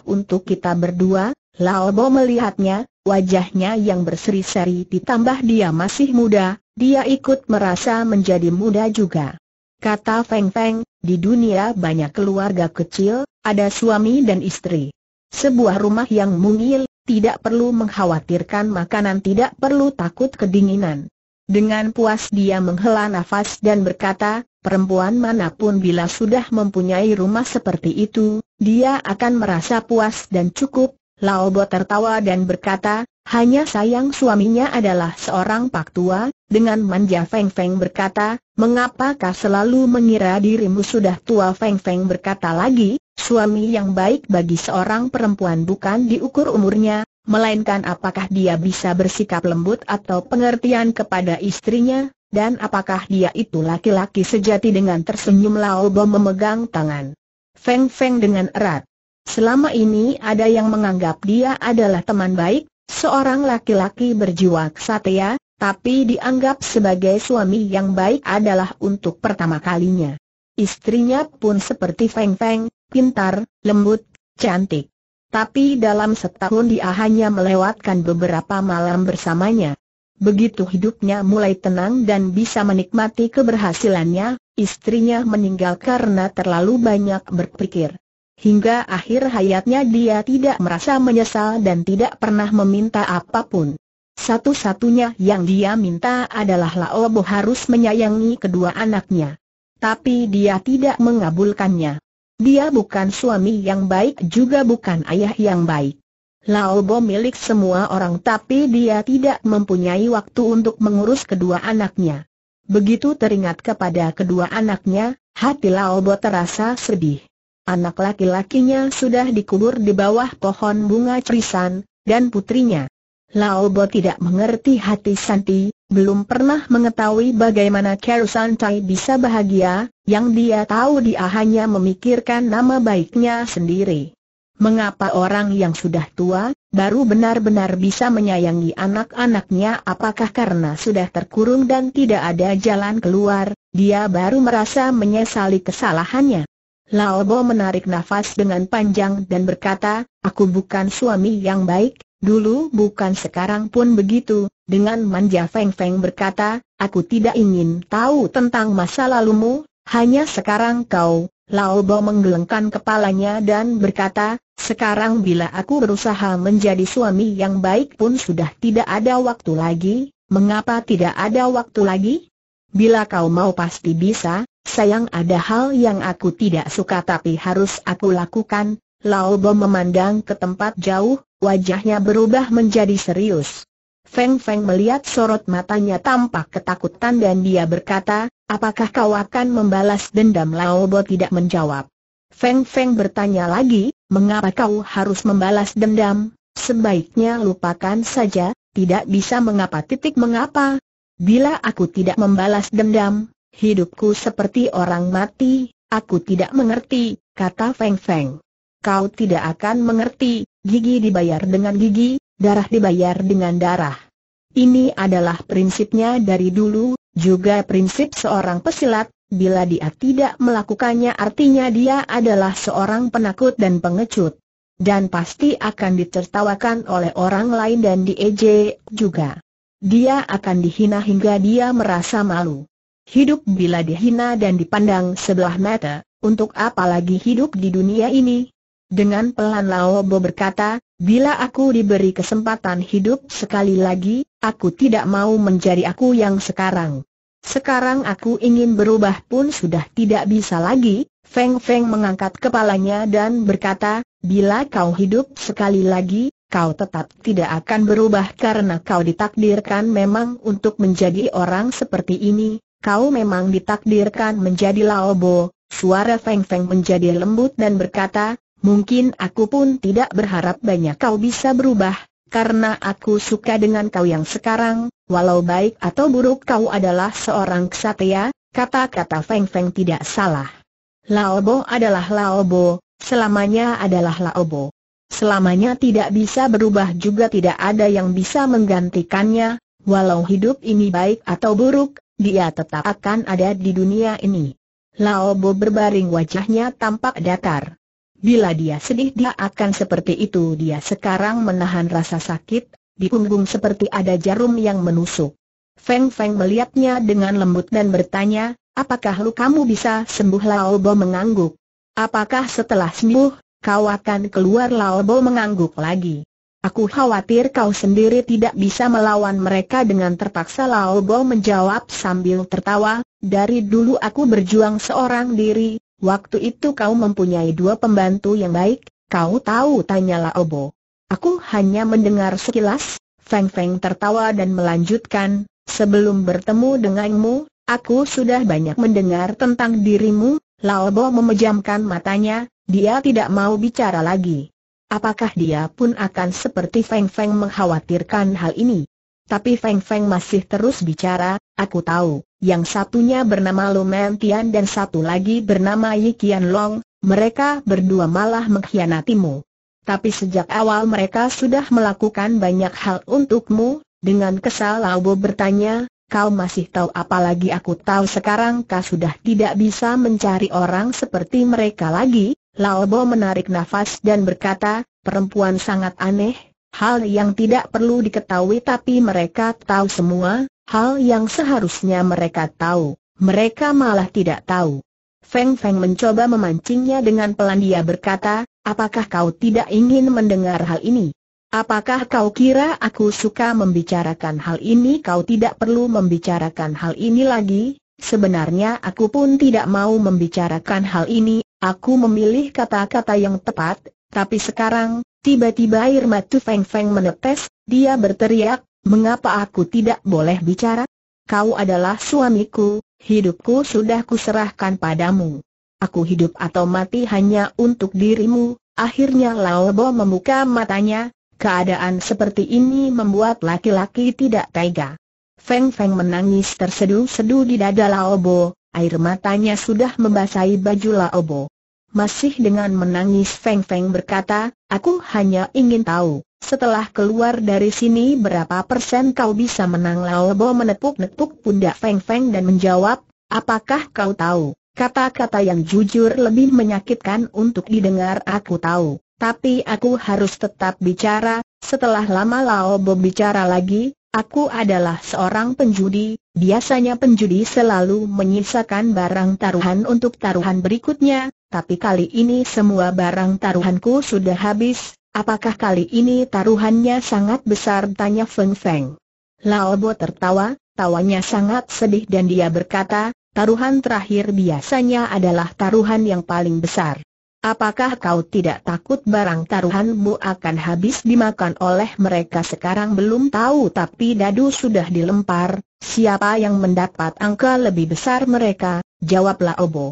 untuk kita berdua." Lao Bo melihatnya, wajahnya yang berseri-seri ditambah dia masih muda. Dia ikut merasa menjadi muda juga. Kata Feng Feng, "Di dunia banyak keluarga kecil, ada suami dan istri. Sebuah rumah yang mungil, tidak perlu mengkhawatirkan makanan, tidak perlu takut kedinginan." Dengan puas dia menghela nafas dan berkata, "Perempuan manapun bila sudah mempunyai rumah seperti itu, dia akan merasa puas dan cukup." Lao Bo tertawa dan berkata, "Hanya sayang suaminya adalah seorang pak tua." Dengan manja Feng Feng berkata, "Mengapakah selalu mengira dirimu sudah tua?" Feng Feng berkata lagi, "Suami yang baik bagi seorang perempuan bukan diukur umurnya, melainkan apakah dia bisa bersikap lembut atau pengertian kepada istrinya, dan apakah dia itu laki-laki sejati." Dengan tersenyum Lao Bo memegang tangan Feng Feng dengan erat. Selama ini ada yang menganggap dia adalah teman baik, seorang laki-laki berjiwa ksatria, tapi dianggap sebagai suami yang baik adalah untuk pertama kalinya. Istrinya pun seperti Feng Feng, pintar, lembut, cantik. Tapi dalam setahun dia hanya melewatkan beberapa malam bersamanya. Begitu hidupnya mulai tenang dan bisa menikmati keberhasilannya, istrinya meninggal karena terlalu banyak berpikir. Hingga akhir hayatnya dia tidak merasa menyesal dan tidak pernah meminta apapun. Satu-satunya yang dia minta adalah Lao Bo harus menyayangi kedua anaknya. Tapi dia tidak mengabulkannya. Dia bukan suami yang baik, juga bukan ayah yang baik. Lao Bo milik semua orang tapi dia tidak mempunyai waktu untuk mengurus kedua anaknya. Begitu teringat kepada kedua anaknya, hati Lao Bo terasa sedih. Anak laki-lakinya sudah dikubur di bawah pohon bunga cerisan, dan putrinya. Lao Bo tidak mengerti hati Santi, belum pernah mengetahui bagaimana Kero Santai bisa bahagia, yang dia tahu dia hanya memikirkan nama baiknya sendiri. Mengapa orang yang sudah tua, baru benar-benar bisa menyayangi anak-anaknya? Apakah karena sudah terkurung dan tidak ada jalan keluar, dia baru merasa menyesali kesalahannya? Lao Bo menarik nafas dengan panjang dan berkata, "Aku bukan suami yang baik, dulu bukan sekarang pun begitu." Dengan manja Feng Feng berkata, "Aku tidak ingin tahu tentang masa lalumu, hanya sekarang kau." Lao Bo menggelengkan kepalanya dan berkata, "Sekarang bila aku berusaha menjadi suami yang baik pun sudah tidak ada waktu lagi." "Mengapa tidak ada waktu lagi? Bila kau mau pasti bisa. Sayang, ada hal yang aku tidak suka tapi harus aku lakukan." Lao Bo memandang ke tempat jauh, wajahnya berubah menjadi serius. Feng Feng melihat sorot matanya tampak ketakutan dan dia berkata, "Apakah kau akan membalas dendam?" Lao Bo tidak menjawab. Feng Feng bertanya lagi, "Mengapa kau harus membalas dendam? Sebaiknya lupakan saja." "Tidak bisa." "Mengapa?" "Mengapa? Bila aku tidak membalas dendam, hidupku seperti orang mati." "Aku tidak mengerti," kata Feng Feng. "Kau tidak akan mengerti. Gigi dibayar dengan gigi, darah dibayar dengan darah. Ini adalah prinsipnya dari dulu. Juga prinsip seorang pesilat, bila dia tidak melakukannya artinya dia adalah seorang penakut dan pengecut. Dan pasti akan ditertawakan oleh orang lain dan diejek juga. Dia akan dihina hingga dia merasa malu. Hidup bila dihina dan dipandang sebelah mata, untuk apa lagi hidup di dunia ini?" Dengan pelan Lao Bo berkata, "Bila aku diberi kesempatan hidup sekali lagi, aku tidak mau menjadi aku yang sekarang. Sekarang aku ingin berubah pun sudah tidak bisa lagi." Feng Feng mengangkat kepalanya dan berkata, "Bila kau hidup sekali lagi, kau tetap tidak akan berubah karena kau ditakdirkan memang untuk menjadi orang seperti ini. Kau memang ditakdirkan menjadi Lao Bo." Suara Feng Feng menjadi lembut dan berkata, "Mungkin aku pun tidak berharap banyak kau bisa berubah, karena aku suka dengan kau yang sekarang. Walau baik atau buruk kau adalah seorang ksatria." Kata-kata Feng Feng tidak salah. Lao Bo adalah Lao Bo, selamanya adalah Lao Bo. Selamanya tidak bisa berubah, juga tidak ada yang bisa menggantikannya. Walau hidup ini baik atau buruk, dia tetap akan ada di dunia ini. Lao Bo berbaring, wajahnya tampak datar. Bila dia sedih dia akan seperti itu. Dia sekarang menahan rasa sakit di punggung seperti ada jarum yang menusuk. Feng Feng melihatnya dengan lembut dan bertanya, "Apakah lukamu bisa sembuh?" Lao Bo mengangguk. "Apakah setelah sembuh, kau akan keluar?" Lao Bo mengangguk lagi. "Aku khawatir kau sendiri tidak bisa melawan mereka dengan terpaksa." Lao Bo menjawab sambil tertawa, "Dari dulu aku berjuang seorang diri. Waktu itu kau mempunyai dua pembantu yang baik, kau tahu?" tanya Lao Bo. "Aku hanya mendengar sekilas." Feng Feng tertawa dan melanjutkan, "Sebelum bertemu denganmu, aku sudah banyak mendengar tentang dirimu." Lao Bo memejamkan matanya, dia tidak mau bicara lagi. Apakah dia pun akan seperti Feng Feng mengkhawatirkan hal ini? Tapi Feng Feng masih terus bicara, "Aku tahu. Yang satunya bernama Lu Mengtian dan satu lagi bernama Yi Qianlong. Mereka berdua malah mengkhianatimu." Tapi sejak awal mereka sudah melakukan banyak hal untukmu." Dengan kesal Lao Bo bertanya, "Kau masih tahu apa lagi?" "Aku tahu sekarang kau sudah tidak bisa mencari orang seperti mereka lagi." Lao Bo menarik nafas dan berkata, "Perempuan sangat aneh. Hal yang tidak perlu diketahui tapi mereka tahu semua. Hal yang seharusnya mereka tahu, mereka malah tidak tahu." Feng Feng mencoba memancingnya dengan pelan. Dia berkata, "Apakah kau tidak ingin mendengar hal ini? Apakah kau kira aku suka membicarakan hal ini?" "Kau tidak perlu membicarakan hal ini lagi. Sebenarnya aku pun tidak mau membicarakan hal ini. Aku memilih kata-kata yang tepat." Tapi sekarang, tiba-tiba air mata Feng Feng menetes. Dia berteriak, "Mengapa aku tidak boleh bicara? Kau adalah suamiku, hidupku sudah kuserahkan padamu. Aku hidup atau mati hanya untuk dirimu." Akhirnya Lao Bo membuka matanya. Keadaan seperti ini membuat laki-laki tidak tega. Feng Feng menangis terseduh-seduh di dada Lao Bo. Air matanya sudah membasahi baju Lao Bo. Masih dengan menangis Feng Feng berkata, "Aku hanya ingin tahu, setelah keluar dari sini berapa persen kau bisa menang?" Lao Bo menepuk-nepuk pundak Feng Feng dan menjawab, "Apakah kau tahu? Kata-kata yang jujur lebih menyakitkan untuk didengar." "Aku tahu. Tapi aku harus tetap bicara." Setelah lama Lao Bo bicara lagi, "Aku adalah seorang penjudi. Biasanya penjudi selalu menyisakan barang taruhan untuk taruhan berikutnya. Tapi kali ini semua barang taruhanku sudah habis." "Apakah kali ini taruhannya sangat besar?" tanya Feng Feng. Lao Bo tertawa, tawanya sangat sedih dan dia berkata, "Taruhan terakhir biasanya adalah taruhan yang paling besar. Apakah kau tidak takut barang taruhanmu akan habis dimakan oleh mereka?" "Sekarang belum tahu tapi dadu sudah dilempar. Siapa yang mendapat angka lebih besar mereka?" jawab Lao Bo.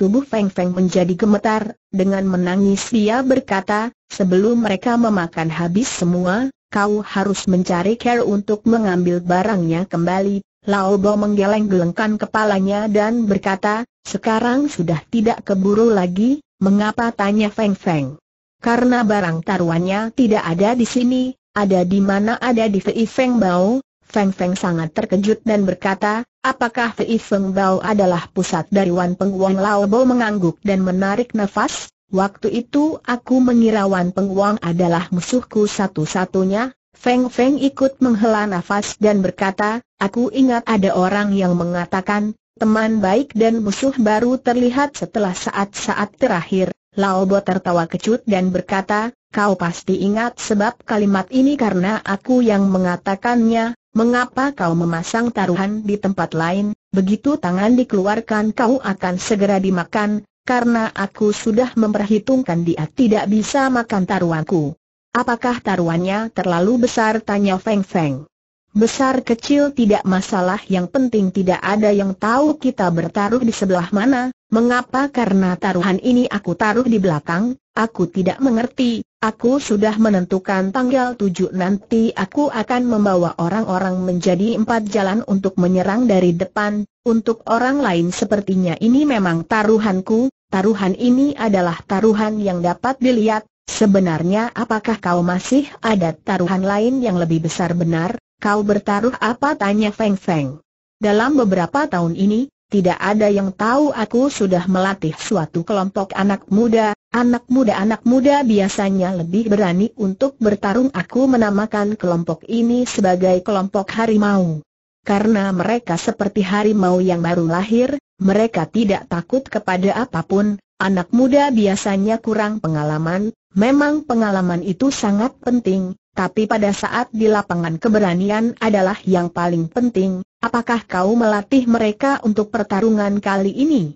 Tubuh Feng Feng menjadi gemetar. Dengan menangis dia berkata, "Sebelum mereka memakan habis semua, kau harus mencari cara untuk mengambil barangnya kembali." Lao Bo menggeleng-gelengkan kepalanya dan berkata, "Sekarang sudah tidak keburu lagi." "Mengapa?" tanya Feng Feng. "Karena barang taruhannya tidak ada di sini, ada di mana?" "Ada di Fei Feng Bao." Feng Feng sangat terkejut dan berkata, "Apakah Fei Feng Bao adalah pusat dari Wan Peng Wang?" Lao Bo mengangguk dan menarik nafas. "Waktu itu aku mengira Wan Peng Wang adalah musuhku satu-satunya." Feng Feng ikut menghela nafas dan berkata, "Aku ingat ada orang yang mengatakan, teman baik dan musuh baru terlihat setelah saat-saat terakhir." Lao Bo tertawa kecut dan berkata, "Kau pasti ingat sebab kalimat ini karena aku yang mengatakannya. Mengapa kau memasang taruhan di tempat lain? Begitu tangan dikeluarkan kau akan segera dimakan, karena aku sudah memperhitungkan dia tidak bisa makan taruhanku." "Apakah taruhannya terlalu besar?" tanya Feng Feng. "Besar kecil tidak masalah, yang penting tidak ada yang tahu kita bertaruh di sebelah mana." "Mengapa?" "Karena taruhan ini aku taruh di belakang." "Aku tidak mengerti, aku sudah menentukan tanggal 7 nanti aku akan membawa orang-orang menjadi 4 jalan untuk menyerang dari depan. Untuk orang lain sepertinya ini memang taruhanku, taruhan ini adalah taruhan yang dapat dilihat. Sebenarnya apakah kau masih ada taruhan lain yang lebih besar?" "Benar. Kau bertaruh apa?" tanya Feng Feng. "Dalam beberapa tahun ini, tidak ada yang tahu aku sudah melatih suatu kelompok anak muda. Anak muda biasanya lebih berani untuk bertarung. Aku menamakan kelompok ini sebagai kelompok harimau. Karena mereka seperti harimau yang baru lahir, mereka tidak takut kepada apapun. Anak muda biasanya kurang pengalaman, memang pengalaman itu sangat penting. Tapi pada saat di lapangan keberanian adalah yang paling penting. Apakah kau melatih mereka untuk pertarungan kali ini?"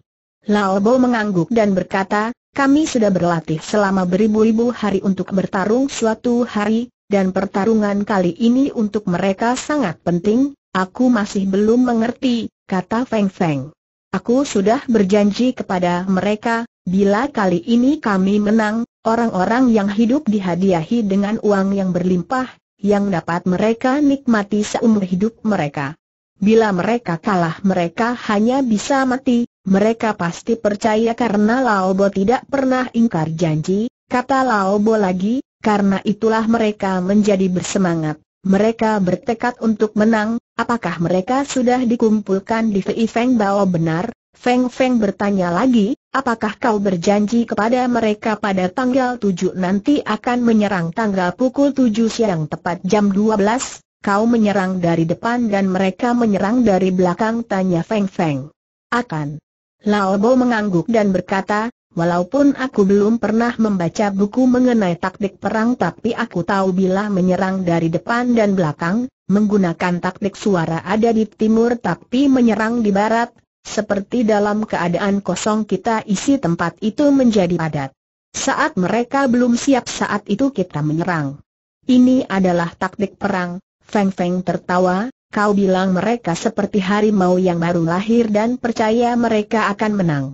Lao Bo mengangguk dan berkata, "Kami sudah berlatih selama beribu-ribu hari untuk bertarung suatu hari, dan pertarungan kali ini untuk mereka sangat penting." "Aku masih belum mengerti," kata Feng Feng. "Aku sudah berjanji kepada mereka, bila kali ini kami menang, orang-orang yang hidup dihadiahi dengan uang yang berlimpah, yang dapat mereka nikmati seumur hidup mereka. Bila mereka kalah mereka hanya bisa mati." Mereka pasti percaya karena Lao Bo tidak pernah ingkar janji, kata Lao Bo lagi, karena itulah mereka menjadi bersemangat. Mereka bertekad untuk menang. Apakah mereka sudah dikumpulkan di Fei Feng Bao benar? Feng Feng bertanya lagi, apakah kau berjanji kepada mereka pada tanggal 7 nanti akan menyerang tanggal pukul 7 siang tepat jam 12? Kau menyerang dari depan dan mereka menyerang dari belakang, tanya Feng Feng. Akan. Lao Bo mengangguk dan berkata, walaupun aku belum pernah membaca buku mengenai taktik perang, tapi aku tahu bila menyerang dari depan dan belakang, menggunakan taktik suara ada di timur tapi menyerang di barat, seperti dalam keadaan kosong kita isi tempat itu menjadi padat. Saat mereka belum siap saat itu kita menyerang. Ini adalah taktik perang. Feng Feng tertawa, kau bilang mereka seperti harimau yang baru lahir dan percaya mereka akan menang.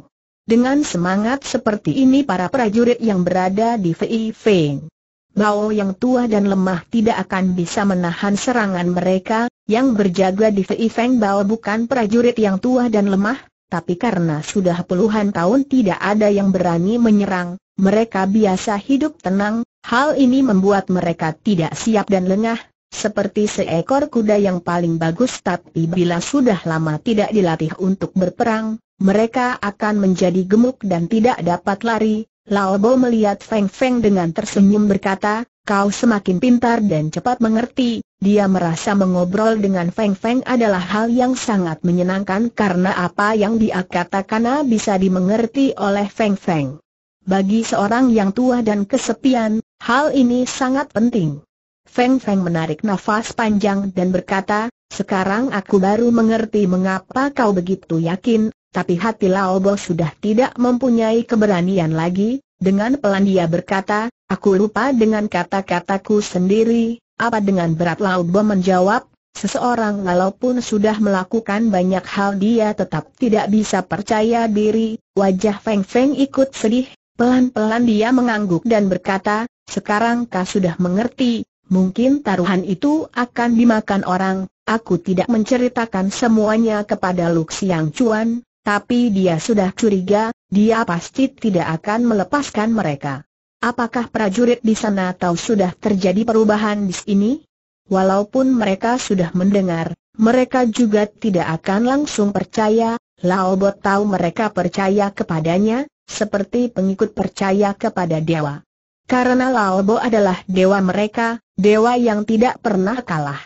Dengan semangat seperti ini para prajurit yang berada di Fei Feng Bao yang tua dan lemah tidak akan bisa menahan serangan mereka. Yang berjaga di Fei Feng Bao bukan prajurit yang tua dan lemah, tapi karena sudah puluhan tahun tidak ada yang berani menyerang, mereka biasa hidup tenang. Hal ini membuat mereka tidak siap dan lengah, seperti seekor kuda yang paling bagus tapi bila sudah lama tidak dilatih untuk berperang, mereka akan menjadi gemuk dan tidak dapat lari. Lao Bo melihat Feng Feng dengan tersenyum berkata, kau semakin pintar dan cepat mengerti. Dia merasa mengobrol dengan Feng Feng adalah hal yang sangat menyenangkan karena apa yang dia katakan bisa dimengerti oleh Feng Feng. Bagi seorang yang tua dan kesepian, hal ini sangat penting. Feng Feng menarik nafas panjang dan berkata, sekarang aku baru mengerti mengapa kau begitu yakin. Tapi hati Lao Bo sudah tidak mempunyai keberanian lagi. Dengan pelan dia berkata, aku lupa dengan kata-kataku sendiri. Apa dengan berat Lao Bo menjawab, seseorang walaupun sudah melakukan banyak hal dia tetap tidak bisa percaya diri. Wajah Feng Feng ikut sedih. Pelan-pelan dia mengangguk dan berkata, sekarang kau sudah mengerti. Mungkin taruhan itu akan dimakan orang. Aku tidak menceritakan semuanya kepada Lu Xiangchuan. Tapi dia sudah curiga, dia pasti tidak akan melepaskan mereka. Apakah prajurit di sana tahu sudah terjadi perubahan di sini? Walaupun mereka sudah mendengar, mereka juga tidak akan langsung percaya. Lao Bo tahu mereka percaya kepadanya, seperti pengikut percaya kepada dewa. Karena Lao Bo adalah dewa mereka, dewa yang tidak pernah kalah.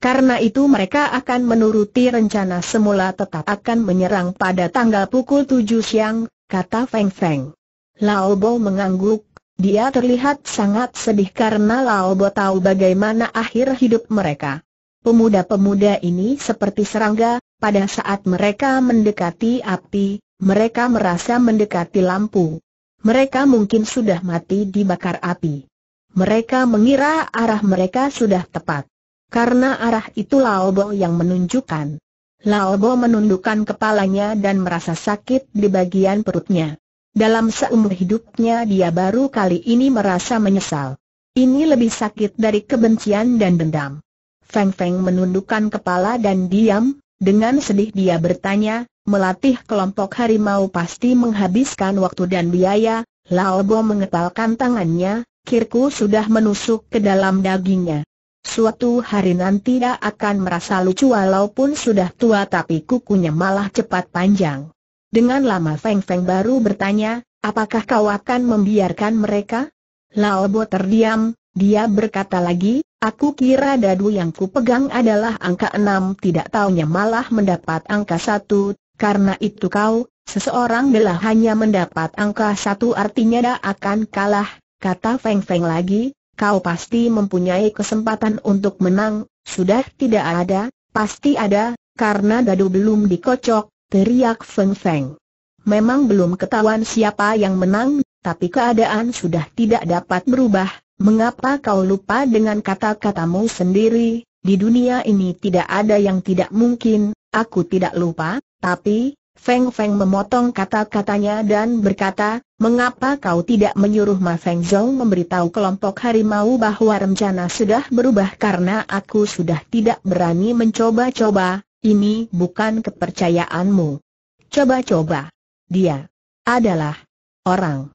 Karena itu mereka akan menuruti rencana semula tetap akan menyerang pada tanggal pukul 7 siang, kata Feng Feng. Lao Bo mengangguk, dia terlihat sangat sedih karena Lao Bo tahu bagaimana akhir hidup mereka. Pemuda-pemuda ini seperti serangga, pada saat mereka mendekati api, mereka merasa mendekati lampu. Mereka mungkin sudah mati dibakar api. Mereka mengira arah mereka sudah tepat. Karena arah itu Lao Bo yang menunjukkan. Lao Bo menundukkan kepalanya dan merasa sakit di bagian perutnya. Dalam seumur hidupnya dia baru kali ini merasa menyesal. Ini lebih sakit dari kebencian dan dendam. Feng Feng menundukkan kepala dan diam. Dengan sedih dia bertanya, melatih kelompok harimau pasti menghabiskan waktu dan biaya. Lao Bo mengepalkan tangannya, kirku sudah menusuk ke dalam dagingnya. Suatu hari nanti dia akan merasa lucu walaupun sudah tua tapi kukunya malah cepat panjang. Dengan lama Feng Feng baru bertanya, apakah kau akan membiarkan mereka? Lao Bo terdiam, dia berkata lagi, aku kira dadu yang ku pegang adalah angka 6, tidak taunya malah mendapat angka 1, karena itu kau, seseorang bila hanya mendapat angka 1 artinya dia akan kalah, kata Feng Feng lagi. Kau pasti mempunyai kesempatan untuk menang, sudah tidak ada, pasti ada, karena dadu belum dikocok, teriak Feng Feng. Memang belum ketahuan siapa yang menang, tapi keadaan sudah tidak dapat berubah. Mengapa kau lupa dengan kata-katamu sendiri, di dunia ini tidak ada yang tidak mungkin, aku tidak lupa, tapi... Feng Feng memotong kata-katanya dan berkata, mengapa kau tidak menyuruh Ma Feng Zhong memberitahu kelompok harimau bahwa rencana sudah berubah karena aku sudah tidak berani mencoba-coba, ini bukan kepercayaanmu. Coba-coba. Dia adalah orang.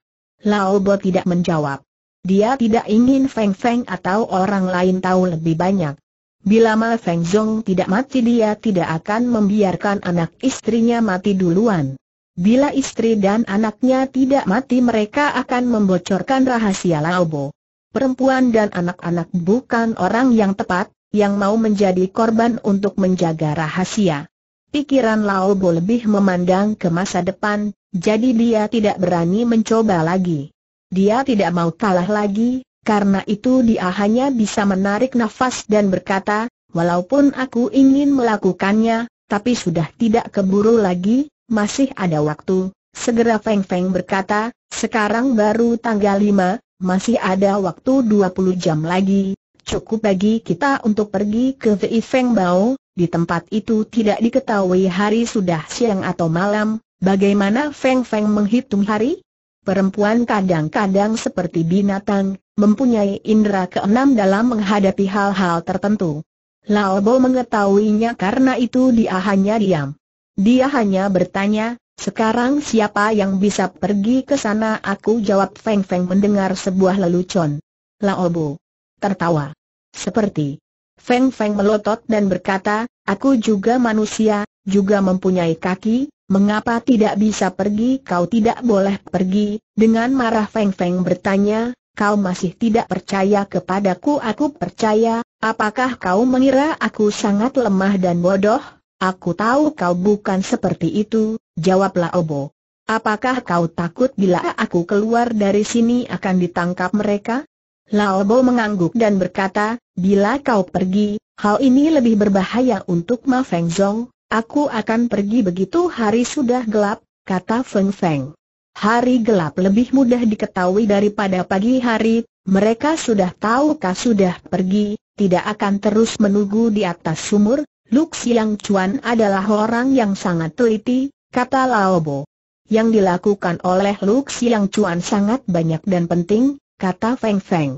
Lao Bo tidak menjawab. Dia tidak ingin Feng Feng atau orang lain tahu lebih banyak. Bila Ma Feng Zhong tidak mati, dia tidak akan membiarkan anak istrinya mati duluan. Bila istri dan anaknya tidak mati, mereka akan membocorkan rahasia Lao Bo. Perempuan dan anak-anak bukan orang yang tepat, yang mau menjadi korban untuk menjaga rahasia. Pikiran Lao Bo lebih memandang ke masa depan, jadi dia tidak berani mencoba lagi. Dia tidak mau kalah lagi, karena itu dia hanya bisa menarik nafas dan berkata, walaupun aku ingin melakukannya, tapi sudah tidak keburu lagi, masih ada waktu. Segera Feng Feng berkata, sekarang baru tanggal 5, masih ada waktu 20 jam lagi. Cukup bagi kita untuk pergi ke Fei Feng Bao. Di tempat itu tidak diketahui hari sudah siang atau malam. Bagaimana Feng Feng menghitung hari? Perempuan kadang-kadang seperti binatang, mempunyai indera keenam dalam menghadapi hal-hal tertentu. Lao Bo mengetahuinya, karena itu dia hanya diam. Dia hanya bertanya, sekarang siapa yang bisa pergi ke sana? Aku, jawab Feng Feng mendengar sebuah lelucon. Lao Bo tertawa. Seperti Feng Feng melotot dan berkata, aku juga manusia, juga mempunyai kaki, mengapa tidak bisa pergi? Kau tidak boleh pergi. Dengan marah Feng Feng bertanya, kau masih tidak percaya kepadaku? Aku percaya. Apakah kau mengira aku sangat lemah dan bodoh? Aku tahu kau bukan seperti itu, jawab Lao Bo. Apakah kau takut bila aku keluar dari sini akan ditangkap mereka? Lao Bo mengangguk dan berkata, bila kau pergi, hal ini lebih berbahaya untuk Ma Feng Zhong. Aku akan pergi begitu hari sudah gelap, kata Feng Feng. Hari gelap lebih mudah diketahui daripada pagi hari. Mereka sudah tahu kau sudah pergi, tidak akan terus menunggu di atas sumur. Lu Xiangchuan adalah orang yang sangat teliti, kata Lao Bo. Yang dilakukan oleh Lu Xiangchuan sangat banyak dan penting, kata Feng Feng.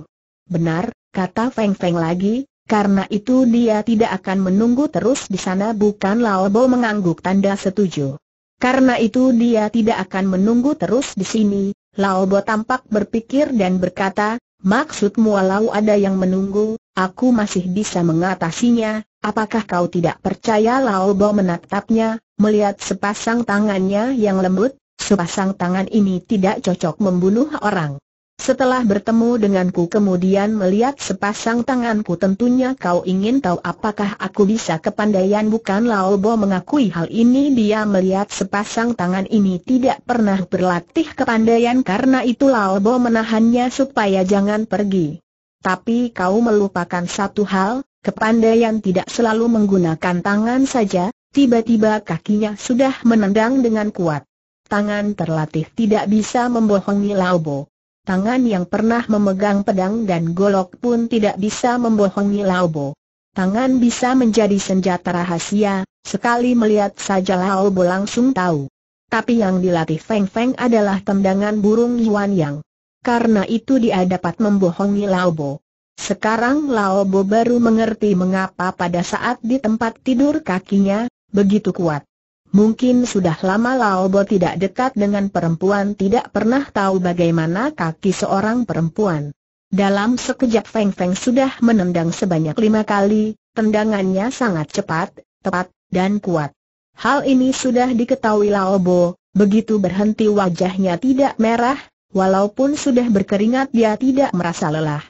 Benar, kata Feng Feng lagi, karena itu dia tidak akan menunggu terus di sana, bukan? Lao Bo mengangguk tanda setuju. Karena itu dia tidak akan menunggu terus di sini. Lao Bo tampak berpikir dan berkata, maksudmu walau ada yang menunggu, aku masih bisa mengatasinya. Apakah kau tidak percaya? Lao Bo menatapnya, melihat sepasang tangannya yang lembut. Sepasang tangan ini tidak cocok membunuh orang. Setelah bertemu denganku kemudian melihat sepasang tanganku, tentunya kau ingin tahu apakah aku bisa kepandaian, bukan? Lao Bo mengakui hal ini. Dia melihat sepasang tangan ini tidak pernah berlatih kepandaian, karena itu Lao Bo menahannya supaya jangan pergi. Tapi kau melupakan satu hal, kepandaian tidak selalu menggunakan tangan saja. Tiba-tiba kakinya sudah menendang dengan kuat. Tangan terlatih tidak bisa membohongi Lao Bo. Tangan yang pernah memegang pedang dan golok pun tidak bisa membohongi Lao Bo. Tangan bisa menjadi senjata rahasia, sekali melihat saja Lao Bo langsung tahu. Tapi yang dilatih Feng Feng adalah tendangan burung Yuan Yang. Karena itu dia dapat membohongi Lao Bo. Sekarang Lao Bo baru mengerti mengapa pada saat di tempat tidur kakinya begitu kuat. Mungkin sudah lama Lao Bo tidak dekat dengan perempuan, tidak pernah tahu bagaimana kaki seorang perempuan. Dalam sekejap Feng Feng sudah menendang sebanyak 5 kali, tendangannya sangat cepat, tepat, dan kuat. Hal ini sudah diketahui Lao Bo, begitu berhenti wajahnya tidak merah, walaupun sudah berkeringat dia tidak merasa lelah.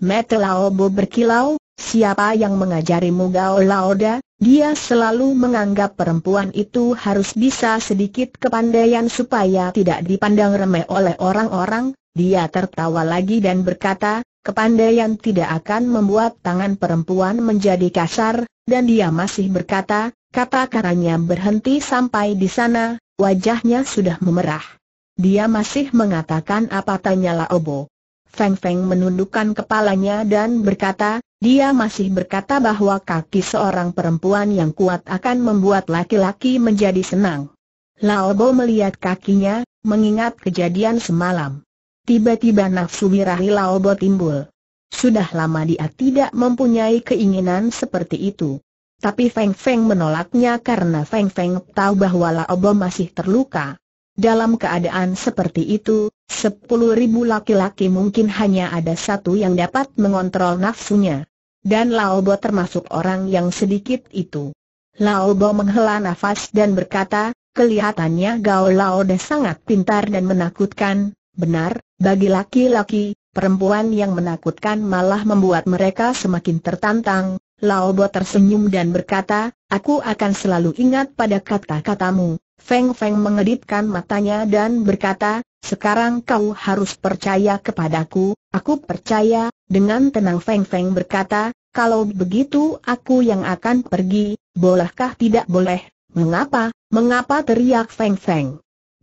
Mata Lao Bo berkilau, siapa yang mengajarimu Gao Lao Da? Dia selalu menganggap perempuan itu harus bisa sedikit kepandaian supaya tidak dipandang remeh oleh orang-orang. Dia tertawa lagi dan berkata, kepandaian tidak akan membuat tangan perempuan menjadi kasar. Dan dia masih berkata, kata-katanya berhenti sampai di sana, wajahnya sudah memerah. Dia masih mengatakan apa, tanya Lao Bo. Feng Feng menundukkan kepalanya dan berkata, dia masih berkata bahwa kaki seorang perempuan yang kuat akan membuat laki-laki menjadi senang. Lao Bo melihat kakinya, mengingat kejadian semalam. Tiba-tiba nafsu birahi Lao Bo timbul. Sudah lama dia tidak mempunyai keinginan seperti itu. Tapi Feng Feng menolaknya, karena Feng Feng tahu bahwa Lao Bo masih terluka. Dalam keadaan seperti itu, 10.000 laki-laki mungkin hanya ada satu yang dapat mengontrol nafsunya. Dan Lao Bo termasuk orang yang sedikit itu. Lao Bo menghela nafas dan berkata, kelihatannya Gao Lao dah sangat pintar dan menakutkan. Benar, bagi laki-laki, perempuan yang menakutkan malah membuat mereka semakin tertantang. Lao Bo tersenyum dan berkata, aku akan selalu ingat pada kata-katamu. Feng Feng mengedipkan matanya dan berkata, sekarang kau harus percaya kepadaku. Aku percaya. Dengan tenang Feng Feng berkata, kalau begitu aku yang akan pergi, bolehkah? Tidak boleh. Mengapa? Mengapa? Teriak Feng Feng.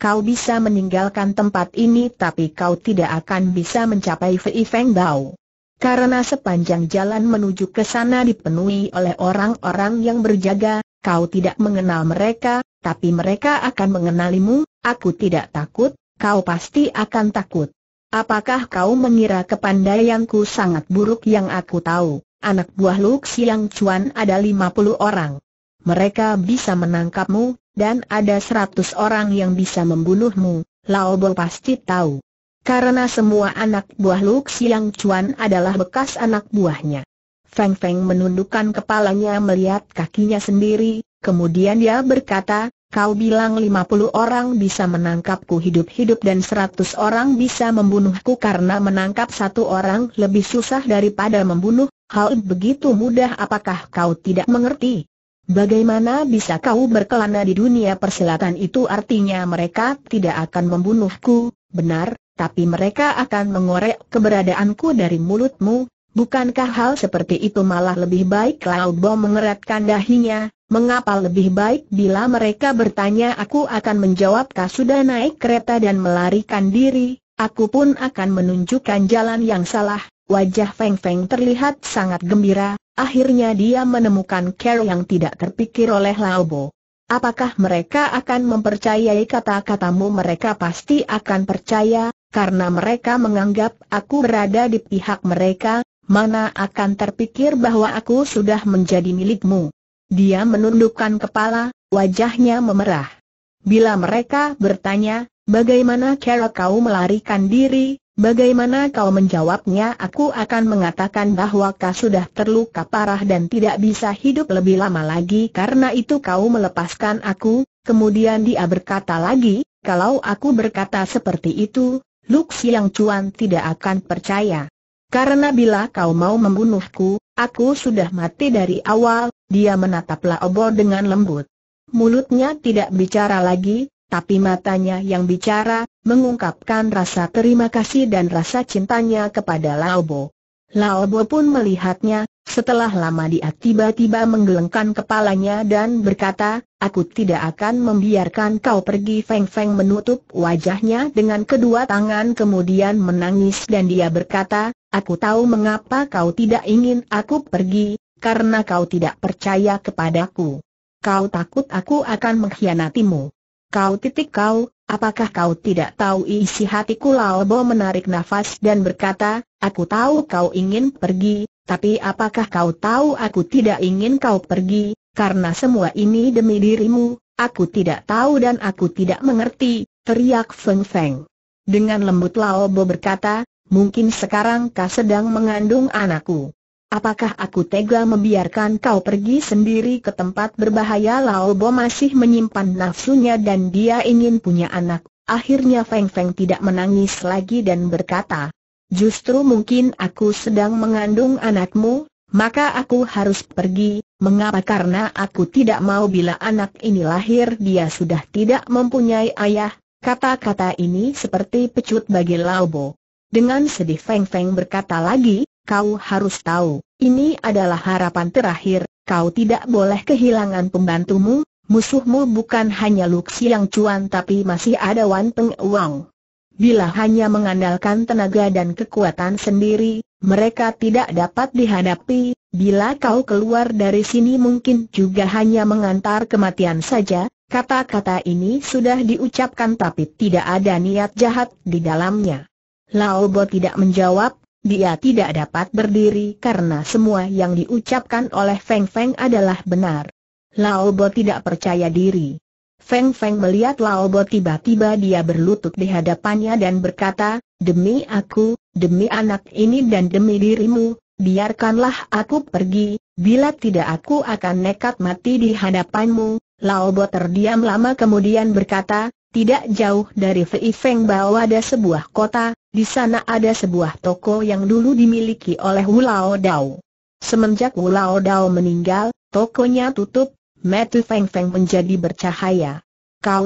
Kau bisa meninggalkan tempat ini tapi kau tidak akan bisa mencapai Fei Feng Bao. Karena sepanjang jalan menuju ke sana dipenuhi oleh orang-orang yang berjaga, kau tidak mengenal mereka, tapi mereka akan mengenalimu. Aku tidak takut, kau pasti akan takut. Apakah kau mengira kepandaianku sangat buruk yang aku tahu? Anak buah Lu Xiangchuan ada 50 orang. Mereka bisa menangkapmu. Dan ada 100 orang yang bisa membunuhmu. Lao Bo pasti tahu. Karena semua anak buah Lu Xiangchuan adalah bekas anak buahnya. Feng Feng menundukkan kepalanya melihat kakinya sendiri. Kemudian dia berkata, kau bilang 50 orang bisa menangkapku hidup-hidup dan 100 orang bisa membunuhku. Karena menangkap satu orang lebih susah daripada membunuh. Hal begitu mudah, apakah kau tidak mengerti? Bagaimana bisa kau berkelana di dunia persilatan itu? Artinya mereka tidak akan membunuhku, benar, tapi mereka akan mengorek keberadaanku dari mulutmu. Bukankah hal seperti itu malah lebih baik? Lao Bo mengeratkan dahinya. Mengapa lebih baik? Bila mereka bertanya aku akan menjawab, kau sudah naik kereta dan melarikan diri, aku pun akan menunjukkan jalan yang salah. Wajah Feng Feng terlihat sangat gembira. Akhirnya dia menemukan cara yang tidak terpikir oleh Lao Bo. Apakah mereka akan mempercayai kata-katamu? Mereka pasti akan percaya, karena mereka menganggap aku berada di pihak mereka. Mana akan terpikir bahwa aku sudah menjadi milikmu. Dia menundukkan kepala, wajahnya memerah. Bila mereka bertanya, bagaimana cara kau melarikan diri? Bagaimana kau menjawabnya? Aku akan mengatakan bahwa kau sudah terluka parah dan tidak bisa hidup lebih lama lagi. Karena itu kau melepaskan aku. Kemudian dia berkata lagi, kalau aku berkata seperti itu, Lu Xiangchuan tidak akan percaya. Karena bila kau mau membunuhku, aku sudah mati dari awal. Dia menatap Lao Bo dengan lembut. Mulutnya tidak bicara lagi, tapi matanya yang bicara, mengungkapkan rasa terima kasih dan rasa cintanya kepada Lao Bo. Lao Bo pun melihatnya. Setelah lama dia tiba-tiba menggelengkan kepalanya dan berkata, aku tidak akan membiarkan kau pergi. Feng Feng menutup wajahnya dengan kedua tangan kemudian menangis dan dia berkata, aku tahu mengapa kau tidak ingin aku pergi, karena kau tidak percaya kepadaku. Kau takut aku akan mengkhianatimu. Kau, apakah kau tidak tahu isi hatiku? Lao Bo menarik nafas dan berkata, aku tahu kau ingin pergi, tapi apakah kau tahu aku tidak ingin kau pergi, karena semua ini demi dirimu. Aku tidak tahu dan aku tidak mengerti, teriak Feng Feng. Dengan lembut Lao Bo berkata, mungkin sekarang kau sedang mengandung anakku. Apakah aku tega membiarkan kau pergi sendiri ke tempat berbahaya? Lao Bo masih menyimpan nafsunya dan dia ingin punya anak. Akhirnya Feng Feng tidak menangis lagi dan berkata, justru mungkin aku sedang mengandung anakmu, maka aku harus pergi. Mengapa? Karena aku tidak mau bila anak ini lahir dia sudah tidak mempunyai ayah. Kata-kata ini seperti pecut bagi Lao Bo. Dengan sedih Feng Feng berkata lagi, kau harus tahu, ini adalah harapan terakhir. Kau tidak boleh kehilangan pembantumu. Musuhmu bukan hanya Lu Xiangchuan tapi masih ada Wan Peng Wang. Bila hanya mengandalkan tenaga dan kekuatan sendiri, mereka tidak dapat dihadapi. Bila kau keluar dari sini mungkin juga hanya mengantar kematian saja. Kata-kata ini sudah diucapkan tapi tidak ada niat jahat di dalamnya. Lao Bo tidak menjawab. Dia tidak dapat berdiri karena semua yang diucapkan oleh Feng Feng adalah benar. Lao Bo tidak percaya diri. Feng Feng melihat Lao Bo, tiba-tiba dia berlutut di hadapannya dan berkata, "Demi aku, demi anak ini dan demi dirimu, biarkanlah aku pergi, bila tidak aku akan nekat mati di hadapanmu." Lao Bo terdiam lama kemudian berkata, "Tidak jauh dari Fei Feng Bao ada sebuah kota, di sana ada sebuah toko yang dulu dimiliki oleh Wu Lao Dao. Semenjak Wu Lao Dao meninggal, tokonya tutup." Mata Feng Feng menjadi bercahaya. Kau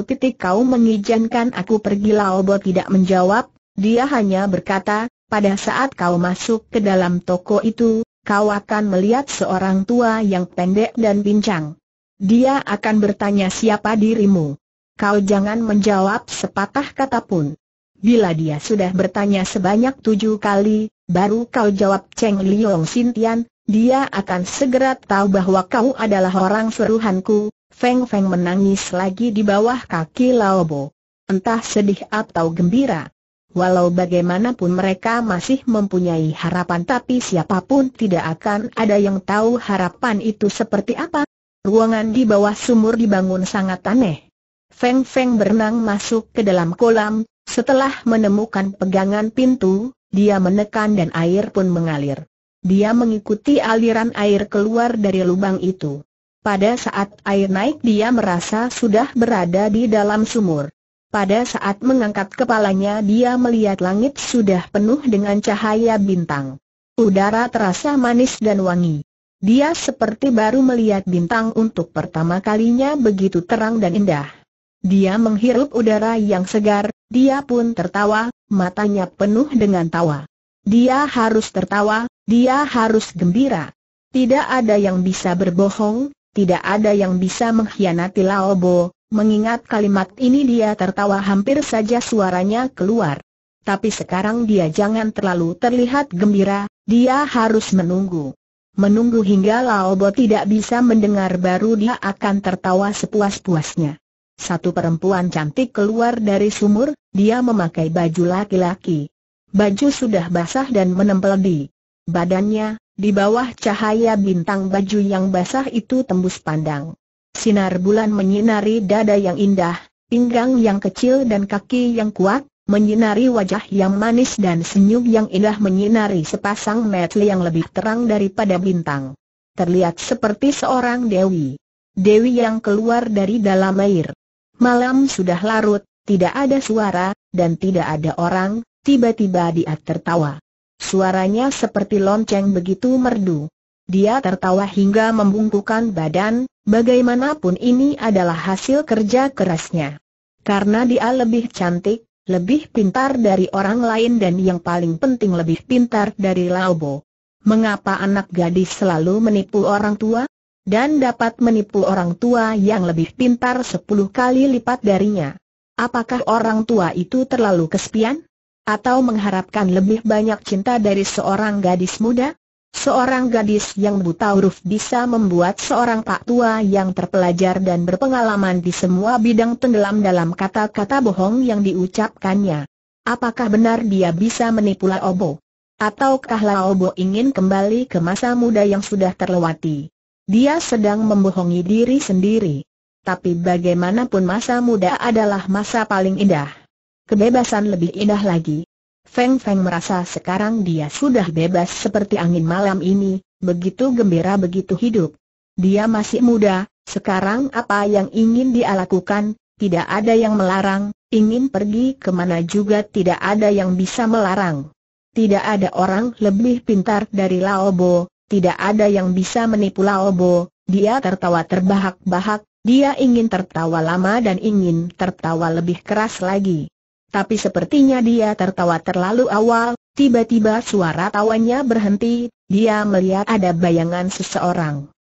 mengizinkan aku pergi?" Lao Bo tidak menjawab, dia hanya berkata, "Pada saat kau masuk ke dalam toko itu, kau akan melihat seorang tua yang pendek dan pincang. Dia akan bertanya siapa dirimu. Kau jangan menjawab sepatah kata pun. Bila dia sudah bertanya sebanyak 7 kali, baru kau jawab." Cheng Liyong Xin Tian, "Dia akan segera tahu bahwa kau adalah orang suruhanku." Feng Feng menangis lagi di bawah kaki Lao Bo. Entah sedih atau gembira. Walau bagaimanapun mereka masih mempunyai harapan, tapi siapapun tidak akan ada yang tahu harapan itu seperti apa. Ruangan di bawah sumur dibangun sangat aneh. Feng Feng berenang masuk ke dalam kolam. Setelah menemukan pegangan pintu, dia menekan dan air pun mengalir. Dia mengikuti aliran air keluar dari lubang itu. Pada saat air naik, dia merasa sudah berada di dalam sumur. Pada saat mengangkat kepalanya, dia melihat langit sudah penuh dengan cahaya bintang. Udara terasa manis dan wangi. Dia seperti baru melihat bintang untuk pertama kalinya, begitu terang dan indah. Dia menghirup udara yang segar, dia pun tertawa, matanya penuh dengan tawa. Dia harus tertawa, dia harus gembira. Tidak ada yang bisa berbohong, tidak ada yang bisa mengkhianati Lao Bo. Mengingat kalimat ini dia tertawa hampir saja suaranya keluar. Tapi sekarang dia jangan terlalu terlihat gembira, dia harus menunggu. Menunggu hingga Lao Bo tidak bisa mendengar, baru dia akan tertawa sepuas-puasnya. Satu perempuan cantik keluar dari sumur, dia memakai baju laki-laki. Baju sudah basah dan menempel di badannya, di bawah cahaya bintang baju yang basah itu tembus pandang. Sinar bulan menyinari dada yang indah, pinggang yang kecil dan kaki yang kuat, menyinari wajah yang manis dan senyum yang indah, menyinari sepasang mata yang lebih terang daripada bintang. Terlihat seperti seorang dewi. Dewi yang keluar dari dalam air. Malam sudah larut, tidak ada suara, dan tidak ada orang. Tiba-tiba dia tertawa. Suaranya seperti lonceng begitu merdu. Dia tertawa hingga membungkukkan badan, bagaimanapun ini adalah hasil kerja kerasnya. Karena dia lebih cantik, lebih pintar dari orang lain dan yang paling penting lebih pintar dari Lao Bo. Mengapa anak gadis selalu menipu orang tua? Dan dapat menipu orang tua yang lebih pintar 10 kali lipat darinya. Apakah orang tua itu terlalu kesepian? Atau mengharapkan lebih banyak cinta dari seorang gadis muda? Seorang gadis yang buta huruf bisa membuat seorang pak tua yang terpelajar dan berpengalaman di semua bidang tenggelam dalam kata-kata bohong yang diucapkannya. Apakah benar dia bisa menipu Lao Bo? Ataukah Lao Bo ingin kembali ke masa muda yang sudah terlewati? Dia sedang membohongi diri sendiri. Tapi bagaimanapun masa muda adalah masa paling indah. Kebebasan lebih indah lagi. Feng Feng merasa sekarang dia sudah bebas seperti angin malam ini, begitu gembira, begitu hidup. Dia masih muda, sekarang apa yang ingin dia lakukan, tidak ada yang melarang, ingin pergi kemana juga tidak ada yang bisa melarang. Tidak ada orang lebih pintar dari Lao Bo. Tidak ada yang bisa menipu Lao Bo. Dia tertawa terbahak-bahak, dia ingin tertawa lama dan ingin tertawa lebih keras lagi. Tapi sepertinya dia tertawa terlalu awal, tiba-tiba suara tawanya berhenti, dia melihat ada bayangan seseorang.